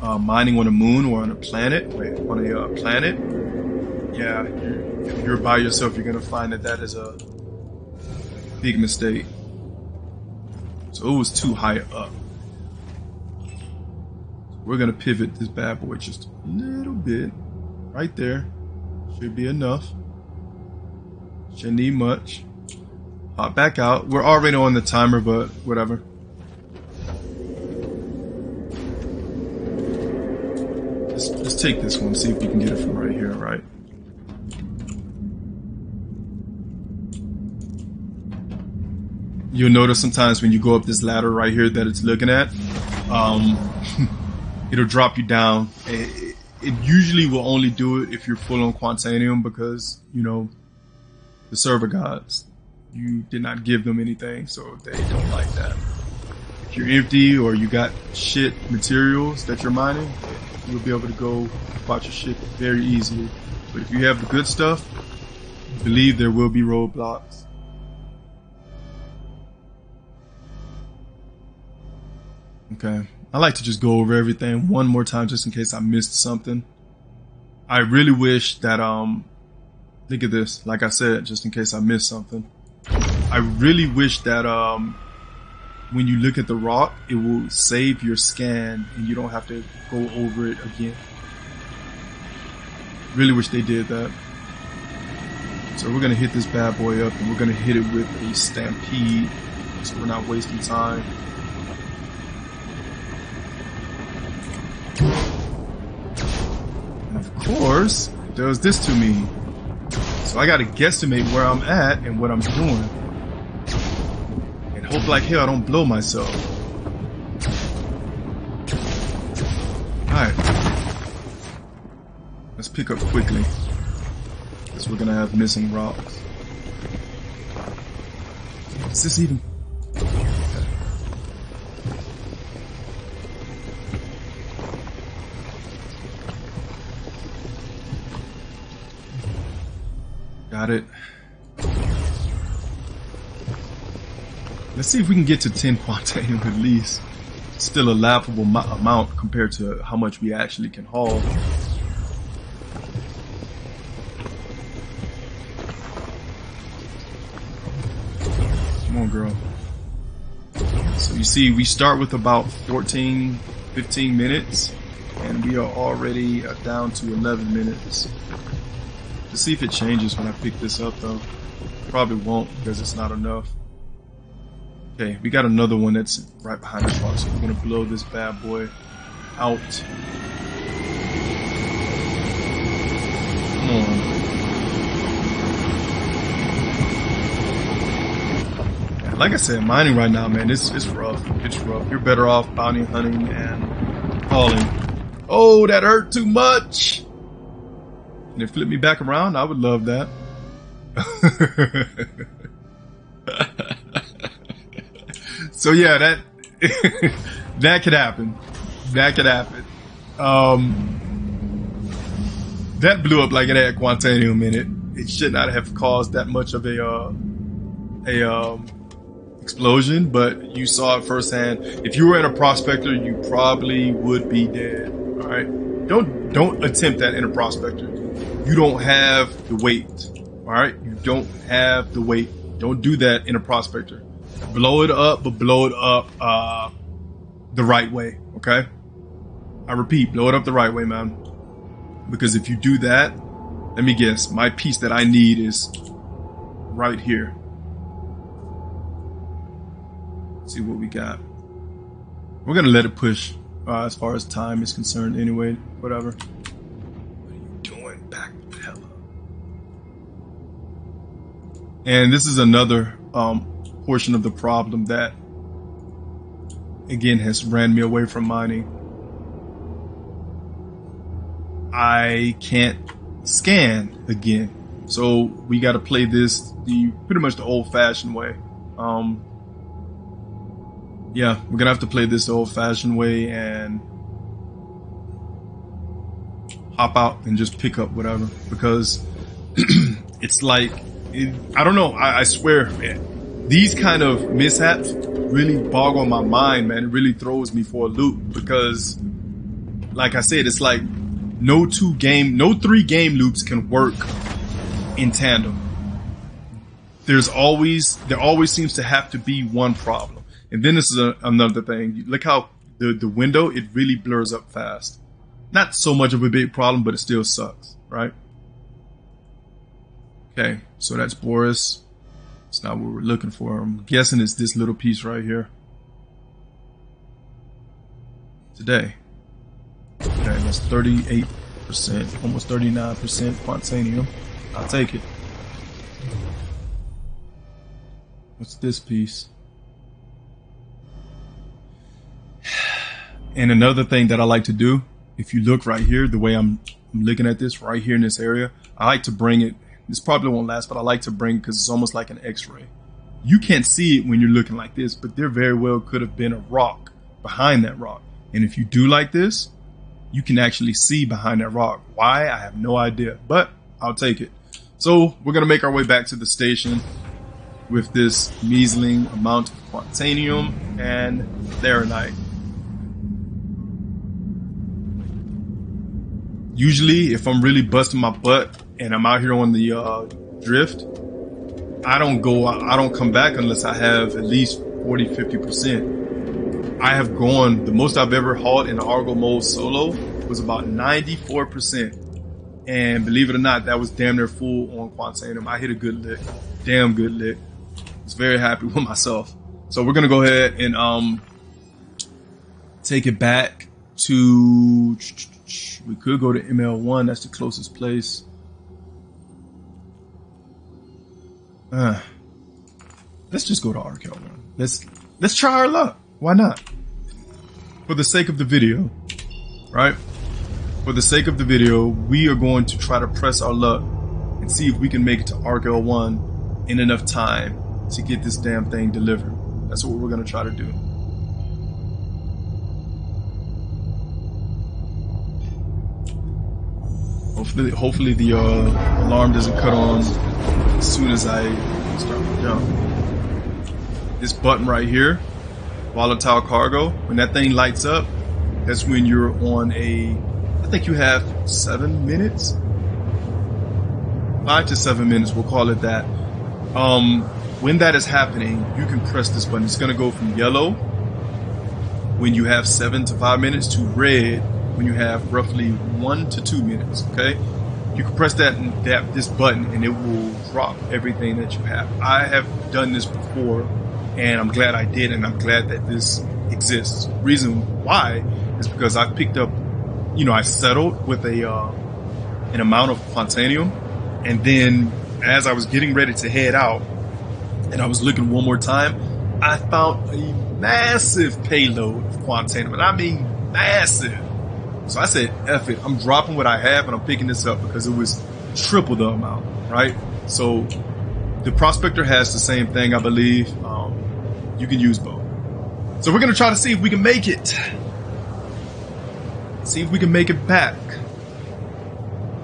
uh, mining on a moon or on a planet, wait, on a uh, planet, yeah, you're, if you're by yourself, you're going to find that that is a big mistake. So it was too high up. We're going to pivot this bad boy just a little bit. Right there. Should be enough. Shouldn't need much. Hop back out. We're already on the timer, but whatever. Let's, let's take this one. See if we can get it from right here, right? you'll notice sometimes when you go up this ladder right here that it's looking at, um, it'll drop you down. It, it usually will only do it if you're full on Quantanium because, you know, the server gods, you did not give them anything, so they don't like that. If you're empty or you got shit materials that you're mining, you'll be able to go about your shit very easily. But if you have the good stuff, I believe there will be roadblocks. Okay, I like to just go over everything one more time just in case I missed something. I really wish that, um, think of this, like I said, just in case I missed something. I really wish that um, when you look at the rock, it will save your scan and you don't have to go over it again. Really wish they did that. So we're gonna hit this bad boy up and we're gonna hit it with a Stampede so we're not wasting time. And of course, it does this to me. So I gotta guesstimate where I'm at and what I'm doing. And hope like hell I don't blow myself. Alright. Let's pick up quickly. Because we're gonna have missing rocks. Is this even... Got it. Let's see if we can get to ten Quantanium at least. Still a laughable amount compared to how much we actually can haul. Come on, girl. So you see, we start with about fourteen, fifteen minutes, and we are already down to eleven minutes. Let's see if it changes when I pick this up though. Probably won't because it's not enough. Okay, we got another one that's right behind the box, so we're gonna blow this bad boy out. Come on. Like I said, mining right now, man, it's it's rough. It's rough. You're better off bounty hunting and hauling. Oh, that hurt too much! And it flipped me back around. I would love that. So yeah, that that could happen. That could happen. Um, that blew up like it had Quantanium in it. It should not have caused that much of a uh, a um, explosion, but you saw it firsthand. If you were in a prospector, you probably would be dead. All right, don't don't attempt that in a prospector. You don't have the weight, all right? You don't have the weight. Don't do that in a prospector. Blow it up, but blow it up uh, the right way, okay? I repeat, blow it up the right way, man. Because if you do that, let me guess, my piece that I need is right here. Let's see what we got. We're gonna let it push uh, as far as time is concerned anyway, whatever. And this is another um, portion of the problem that, again, has ran me away from mining. I can't scan again. So we got to play this the pretty much the old-fashioned way. Um, yeah, we're going to have to play this the old-fashioned way and hop out and just pick up whatever. Because it's like... I don't know. I, I swear, man, these kind of mishaps really boggle my mind, man. It really throws me for a loop because, like I said, it's like no two game, no three game loops can work in tandem. There's always, there always seems to have to be one problem. And then this is a, another thing. Look how the, the window, it really blurs up fast. Not so much of a big problem, but it still sucks, right? Okay, so that's Boreas. It's not what we're looking for. I'm guessing it's this little piece right here. Today. Okay, that's thirty-eight percent, almost thirty-nine percent Quantanium. I'll take it. What's this piece? And another thing that I like to do, if you look right here, the way I'm looking at this right here in this area, I like to bring it. This probably won't last, but I like to bring it because it's almost like an X-ray. You can't see it when you're looking like this, but there very well could have been a rock behind that rock. And if you do like this, you can actually see behind that rock. Why? I have no idea, but I'll take it. So we're going to make our way back to the station with this measling amount of Quantanium and Laranite. Usually, if I'm really busting my butt and I'm out here on the uh, drift, I don't go, I don't come back unless I have at least forty, fifty percent. I have gone, the most I've ever hauled in the Argo Mole solo was about ninety-four percent. And believe it or not, that was damn near full on Quantanium. I hit a good lick, damn good lick. I was very happy with myself. So we're gonna go ahead and um, take it back to... We could go to M L one. That's the closest place. Uh, let's just go to Arc L one. Let's let's try our luck. Why not? For the sake of the video, right? For the sake of the video, we are going to try to press our luck and see if we can make it to Arc L one in enough time to get this damn thing delivered. That's what we're going to try to do. Hopefully, hopefully the uh, alarm doesn't cut on as soon as I start to jump. This button right here, volatile cargo, when that thing lights up, that's when you're on a, I think you have seven minutes, five to seven minutes, we'll call it that. Um, when that is happening, you can press this button. It's going to go from yellow when you have seven to five minutes to red when you have roughly one to two minutes, okay? You can press that, that this button and it will drop everything that you have. I have done this before and I'm glad I did, and I'm glad that this exists. Reason why is because I picked up, you know, I settled with a uh, an amount of Quantanium, and then as I was getting ready to head out and I was looking one more time, I found a massive payload of Quantanium, and I mean massive. So I said, F it, I'm dropping what I have and I'm picking this up because it was triple the amount, right? So the prospector has the same thing, I believe. Um, you can use both. So we're going to try to see if we can make it. See if we can make it back.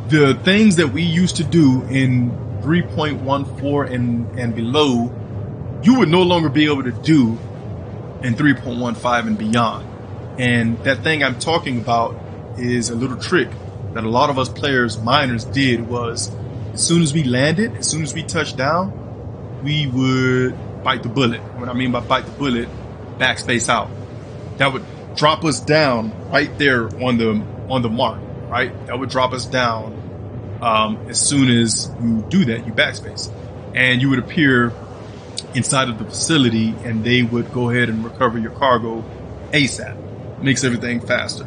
The things that we used to do in three point one four and, and below, you would no longer be able to do in three point one five and beyond. And that thing I'm talking about is a little trick that a lot of us players, miners, did. Was as soon as we landed, as soon as we touched down, we would bite the bullet. What I mean by bite the bullet, backspace out. That would drop us down right there on the on the mark, right? That would drop us down um, as soon as you do that, you backspace, and you would appear inside of the facility, and they would go ahead and recover your cargo ASAP. Makes everything faster.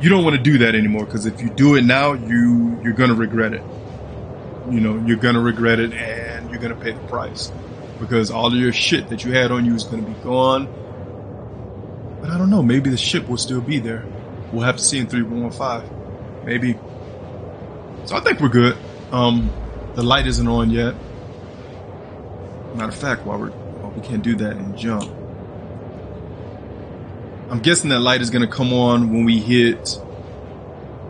You don't want to do that anymore, because if you do it now, you you're gonna regret it. You know, you're gonna regret it, and you're gonna pay the price, because all of your shit that you had on you is gonna be gone. But I don't know, maybe the ship will still be there. We'll have to see in three point one five, maybe. So I think we're good. Um, the light isn't on yet. Matter of fact, why we well, we can't do that and jump. I'm guessing that light is going to come on when we hit.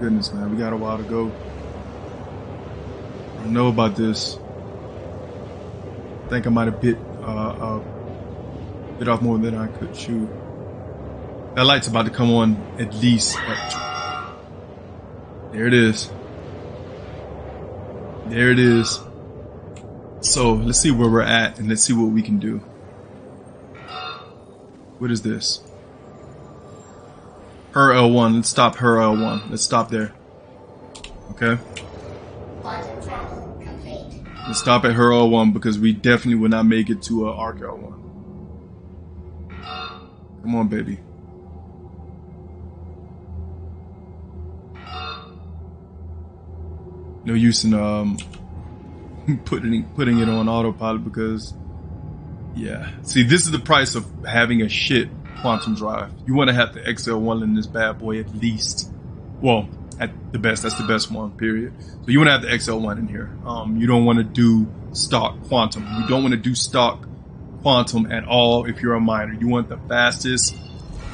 Goodness, man, we got a while to go. I don't know about this. I think I might have bit, uh, uh, bit off more than I could chew. That light's about to come on at least. At there it is. There it is. So let's see where we're at and let's see what we can do. What is this? Her L one, let's stop her L one. Let's stop there. Okay. Let's stop at her L one because we definitely will not make it to uh, Arc L one. Come on, baby. No use in um putting putting it on autopilot because yeah. See, this is the price of having a ship quantum drive. You want to have the X L one in this bad boy at least. Well, at the best, that's the best one, period. So you want to have the X L one in here. Um, you don't want to do stock quantum. You don't want to do stock quantum at all if you're a miner. You want the fastest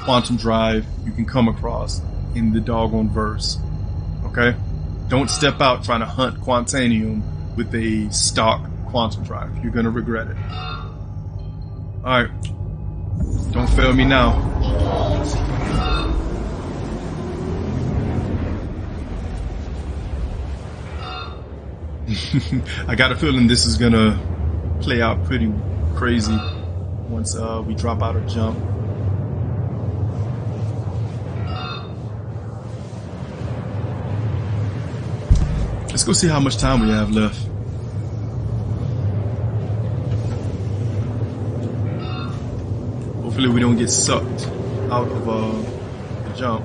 quantum drive you can come across in the doggone verse. Okay? Don't step out trying to hunt Quantanium with a stock quantum drive. You're going to regret it. Alright. Don't fail me now. I got a feeling this is gonna play out pretty crazy once uh, we drop out or jump. Let's go see how much time we have left. Hopefully we don't get sucked out of uh, the jump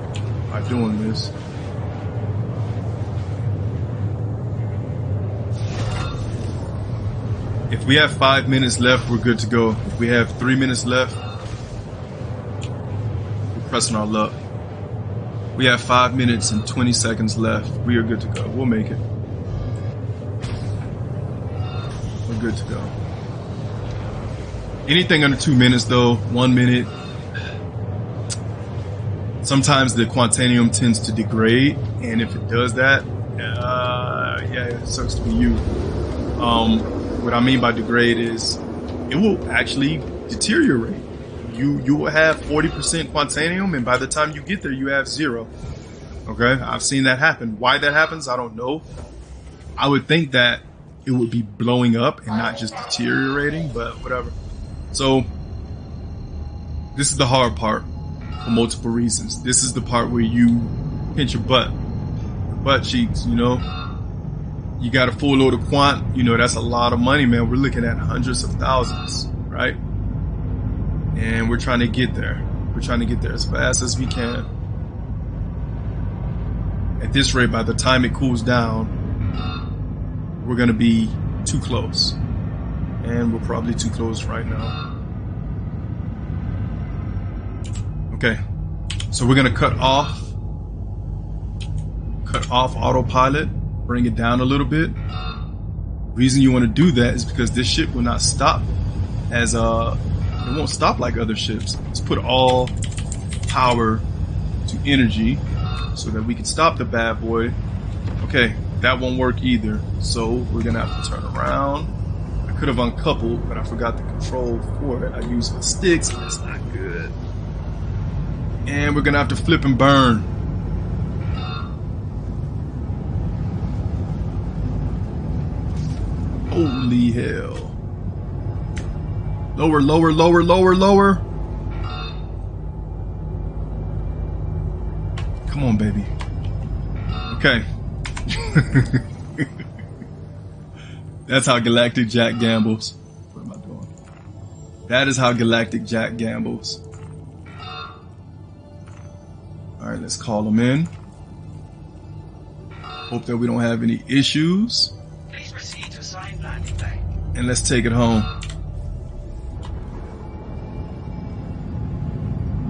by doing this. If we have five minutes left, we're good to go. If we have three minutes left, we're pressing our luck. We have five minutes and twenty seconds left. We are good to go. We'll make it. We're good to go. Anything under two minutes though, one minute. Sometimes the Quantanium tends to degrade, and if it does that, uh, yeah, it sucks to be you. Um, What I mean by degrade is it will actually deteriorate. You you will have forty percent Quantanium, and by the time you get there, you have zero. Okay? I've seen that happen. Why that happens, I don't know. I would think that it would be blowing up and not just deteriorating, but whatever. So this is the hard part for multiple reasons. This is the part where you pinch your butt, your butt cheeks, you know? You got a full load of quant, you know, that's a lot of money, man. We're looking at hundreds of thousands, right? And we're trying to get there. We're trying to get there as fast as we can. At this rate, by the time it cools down, we're going to be too close. And we're probably too close right now. Okay. So we're going to cut off. Cut off autopilot. Bring it down a little bit. Reason you want to do that is because this ship will not stop as uh it won't stop like other ships. Let's put all power to energy so that we can stop the bad boy. Okay, that won't work either. So we're gonna have to turn around. I could have uncoupled, but I forgot the control for it. I used my sticks, but it's not good. And we're gonna have to flip and burn. Holy hell. Lower, lower, lower, lower, lower. Come on, baby. Okay. That's how Galactic Jack gambles. What am I doing? That is how Galactic Jack gambles. All right, let's call him in. Hope that we don't have any issues. And let's take it home.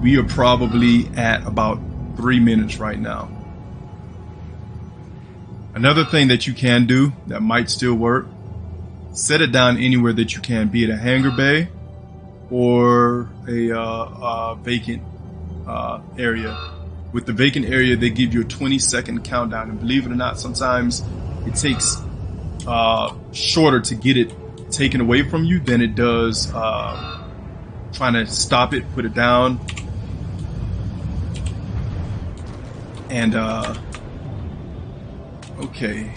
We are probably at about three minutes right now. Another thing that you can do that might still work, set it down anywhere that you can, be it a hangar bay or a uh, uh, vacant uh, area. With the vacant area, they give you a twenty second countdown. And believe it or not, sometimes it takes uh, shorter to get it taken away from you than it does uh, trying to stop it, put it down, and uh, okay.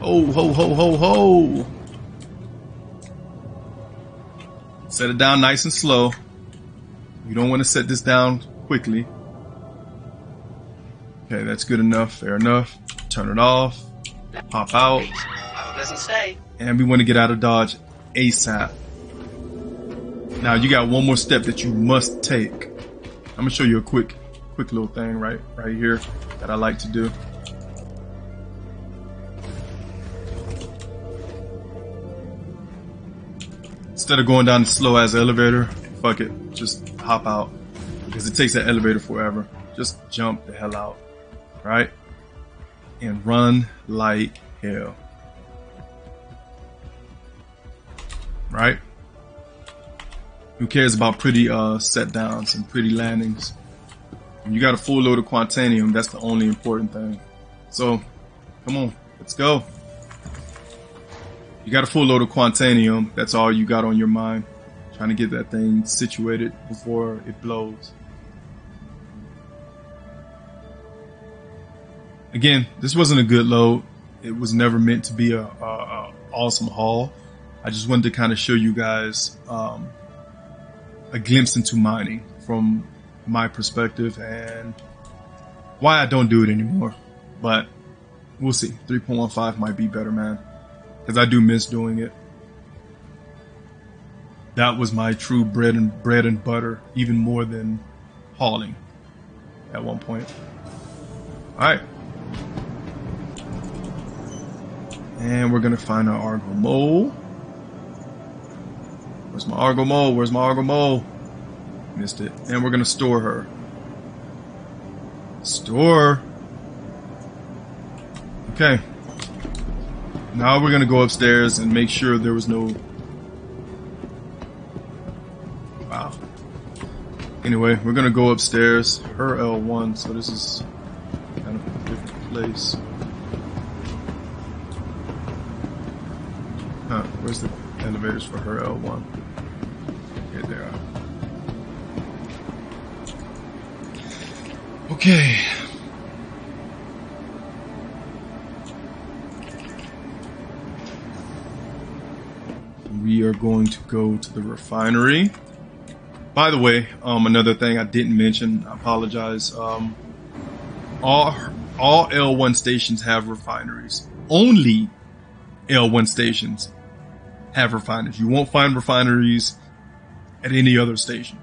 Oh ho ho ho ho! Set it down nice and slow. You don't want to set this down quickly. Okay, that's good enough. Fair enough. Turn it off. Pop out. Doesn't say. And we want to get out of Dodge ASAP. Now you got one more step that you must take. I'm gonna show you a quick, quick little thing right, right here that I like to do. Instead of going down the slow as elevator, fuck it, just hop out, because it takes that elevator forever. Just jump the hell out, right? And run like hell, right? Who cares about pretty uh, set downs and pretty landings? When you got a full load of Quantanium, that's the only important thing. So, come on, let's go. You got a full load of Quantanium, that's all you got on your mind. Trying to get that thing situated before it blows. Again, this wasn't a good load. It was never meant to be a, a, a awesome haul. I just wanted to kind of show you guys um, a glimpse into mining from my perspective and why I don't do it anymore. But we'll see. three point one five might be better, man, because I do miss doing it. That was my true bread and bread and butter, even more than hauling at one point. All right. And we're going to find our Argo Mole. Where's my Argo Mole? Where's my Argo Mole? Missed it. And we're going to store her. Store. Okay. Now we're going to go upstairs and make sure there was no... Wow. Anyway, we're going to go upstairs. Her L one, so this is kind of a different place. Huh, where's the elevators for her L one? Here they are. Okay. We are going to go to the refinery. By the way, um, another thing I didn't mention, I apologize. Um, all, all L one stations have refineries. Only L one stations have refineries. You won't find refineries at any other station.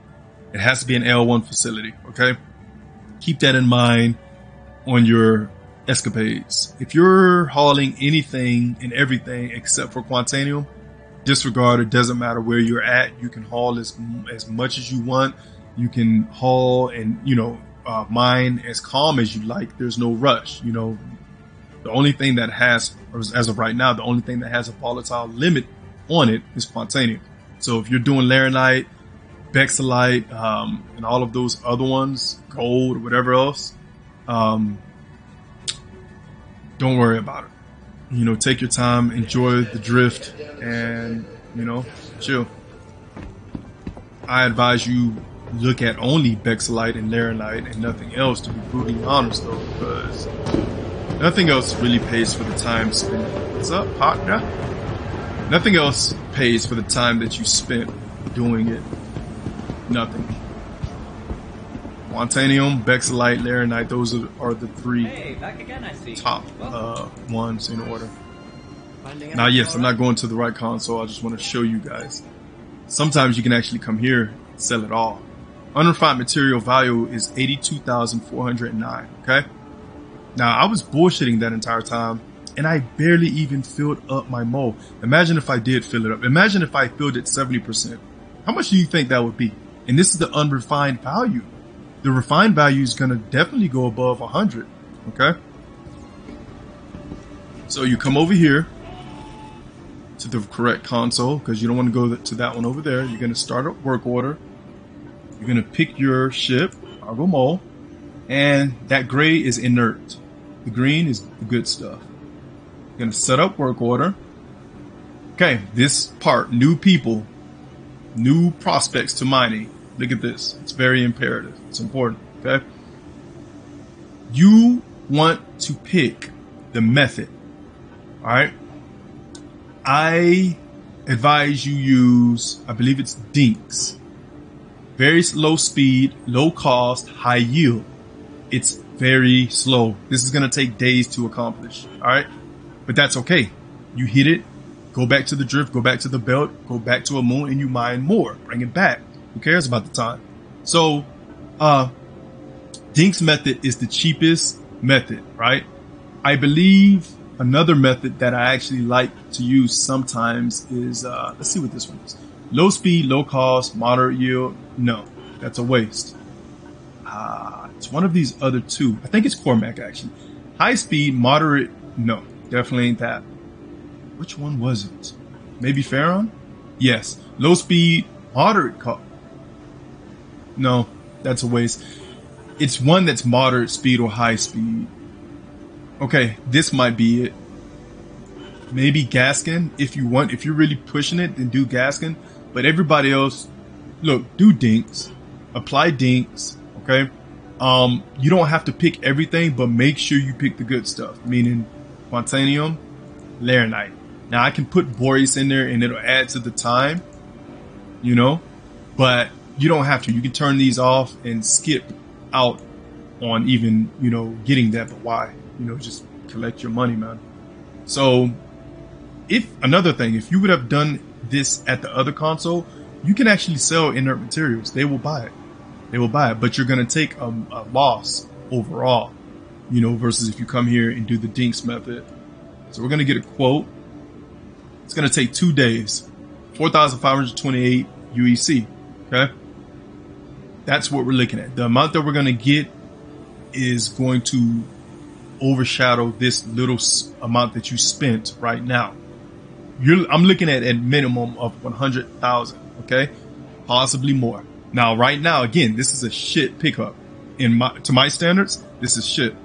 It has to be an L one facility, okay? Keep that in mind on your escapades. If you're hauling anything and everything except for Quantanium, disregard it. Doesn't matter where you're at. You can haul as, as much as you want. You can haul and, you know, uh, mine as calm as you like. There's no rush, you know. The only thing that has, as of right now, the only thing that has a volatile limit on it is Quantanium. So if you're doing Laranite, Bexalite, um, and all of those other ones, gold, whatever else, um, don't worry about it. You know, take your time, enjoy the drift, and, you know, chill. I advise you look at only Bexalite and Laranite and nothing else, to be brutally honest, though, because nothing else really pays for the time spent. What's up, partner? Nothing else pays for the time that you spent doing it. Nothing. Quantanium, Bexalite, Laranite, those are, are the three hey, back again, I see. top uh, ones in order. Now, yes, I'm not going to the right console. I just want to show you guys. Sometimes you can actually come here and sell it all. Unrefined material value is eighty-two thousand four hundred nine, okay? Now, I was bullshitting that entire time, and I barely even filled up my mole. Imagine if I did fill it up. Imagine if I filled it seventy percent. How much do you think that would be? And this is the unrefined value. The refined value is going to definitely go above one hundred, okay? So you come over here to the correct console, because you don't want to go to that one over there. You're going to start up work order. You're going to pick your ship, Argo Mole, and that gray is inert. The green is the good stuff. You're gonna set up work order. Okay, this part, new people, new prospects to mining. Look at this, it's very imperative, it's important, okay? You want to pick the method, all right? I advise you use, I believe it's D I N X. Very low speed, low cost, high yield. It's very slow. This is going to take days to accomplish. All right. But that's okay. You hit it. Go back to the drift. Go back to the belt. Go back to a moon and you mine more. Bring it back. Who cares about the time? So, uh, D I N X method is the cheapest method, right? I believe another method that I actually like to use sometimes is, uh, let's see what this one is. Low speed, low cost, moderate yield. No, That's a waste. Ah, it's one of these other two. I think it's Cormac, actually. High speed, moderate. No, definitely ain't that. Which one was it? Maybe Faron? Yes. Low speed, moderate. Co no, that's a waste. It's one that's moderate speed or high speed. Okay, this might be it. Maybe Gaskin, if you want. If you're really pushing it, then do Gaskin. But everybody else, look, do DINX. Apply DINX, okay? Um, you don't have to pick everything, but make sure you pick the good stuff, meaning Quantanium, Laranite. Now, I can put Boreas in there, and it'll add to the time, you know? But you don't have to. You can turn these off and skip out on even, you know, getting that. But why? You know, just collect your money, man. So, if another thing, if you would have done this at the other console, you can actually sell inert materials. They will buy it. They will buy it. But you're going to take a, a loss overall, you know, versus if you come here and do the DINX method. So we're going to get a quote. It's going to take two days. four thousand five hundred twenty-eight U E C. Okay? That's what we're looking at. The amount that we're going to get is going to overshadow this little amount that you spent right now. You're, I'm looking at a minimum of one hundred thousand, okay? Possibly more. Now, right now, again, this is a shit pickup. In my, to my standards, this is shit.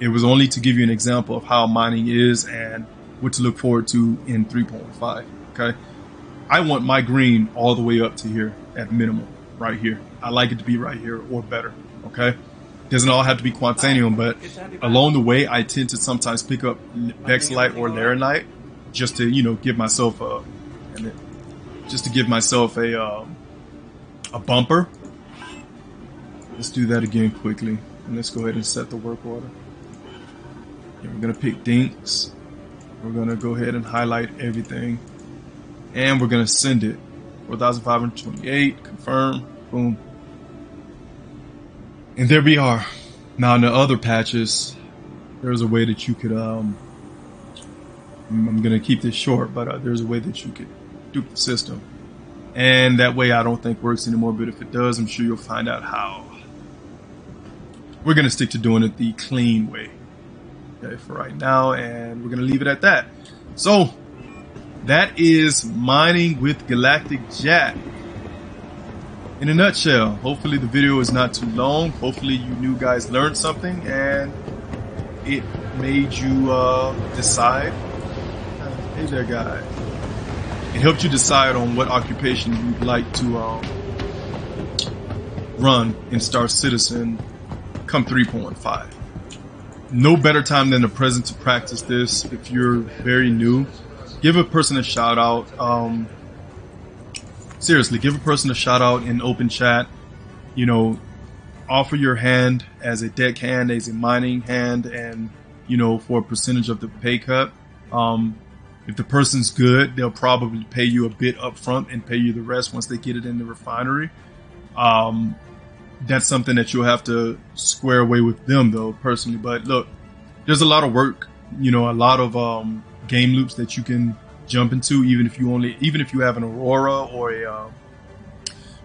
It was only to give you an example of how mining is and what to look forward to in three point five, okay? I want my green all the way up to here at minimum, right here. I like it to be right here or better, okay? Doesn't all have to be Quantanium, but along the way, I tend to sometimes pick up Bexalite or Laranite just to, you know, give myself a, just to give myself a, um, a bumper. Let's do that again quickly, and let's go ahead and set the work order. And we're gonna pick DINX. We're gonna go ahead and highlight everything, and we're gonna send it. four thousand five hundred twenty-eight. Confirm. Boom. And there we are. Now in the other patches, there's a way that you could, um, I'm going to keep this short, but uh, there's a way that you could dupe the system. And that way I don't think works anymore, but if it does, I'm sure you'll find out how. We're going to stick to doing it the clean way, okay, for right now, and we're going to leave it at that. So that is mining with Galactic Jack. In a nutshell, hopefully the video is not too long. Hopefully you new guys learned something and it made you uh, decide. Hey there, guys. It helped you decide on what occupation you'd like to um, run in Star Citizen come three point five. No better time than the present to practice this if you're very new. Give a person a shout out. Um, Seriously, give a person a shout out in open chat, you know, offer your hand as a deck hand, as a mining hand, and, you know, for a percentage of the pay cut. Um, if the person's good, they'll probably pay you a bit up front and pay you the rest once they get it in the refinery. Um, that's something that you'll have to square away with them, though, personally. But look, there's a lot of work, you know, a lot of um, game loops that you can jump into, even if you only even if you have an Aurora or a uh,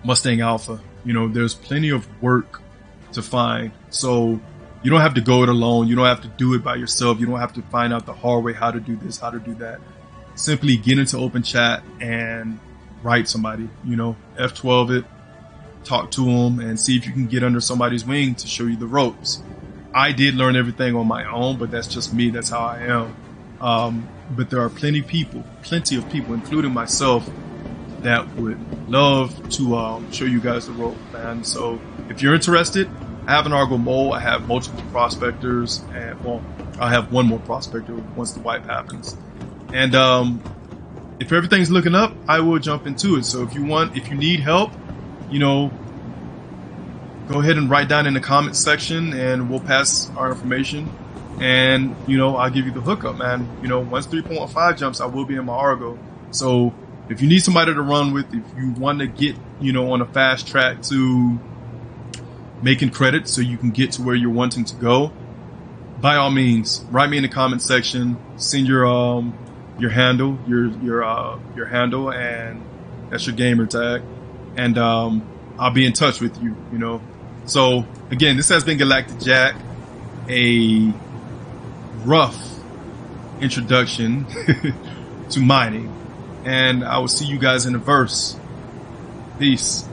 Mustang Alpha. You know, there's plenty of work to find, so you don't have to go it alone. You don't have to do it by yourself. You don't have to find out the hard way how to do this, how to do that. Simply get into open chat and write somebody, you know, F twelve it, talk to them and see if you can get under somebody's wing to show you the ropes. I did learn everything on my own, but that's just me. That's how I am. Um, but there are plenty of people, plenty of people, including myself, that would love to um, show you guys the rope, man. So if you're interested, I have an Argo Mole. I have multiple prospectors, and well, I have one more prospector once the wipe happens. And um, if everything's looking up, I will jump into it. So if you want, if you need help, you know, go ahead and write down in the comment section, and we'll pass our information. And, you know, I'll give you the hookup, man. You know, once three point five jumps, I will be in my Argo. So if you need somebody to run with, if you want to get, you know, on a fast track to making credits so you can get to where you're wanting to go, by all means, write me in the comment section, send your um your handle, your your uh your handle, and that's your gamer tag. And um I'll be in touch with you, you know. So, again, this has been Galactic Jack, a rough introduction to mining. And I will see you guys in the verse. Peace.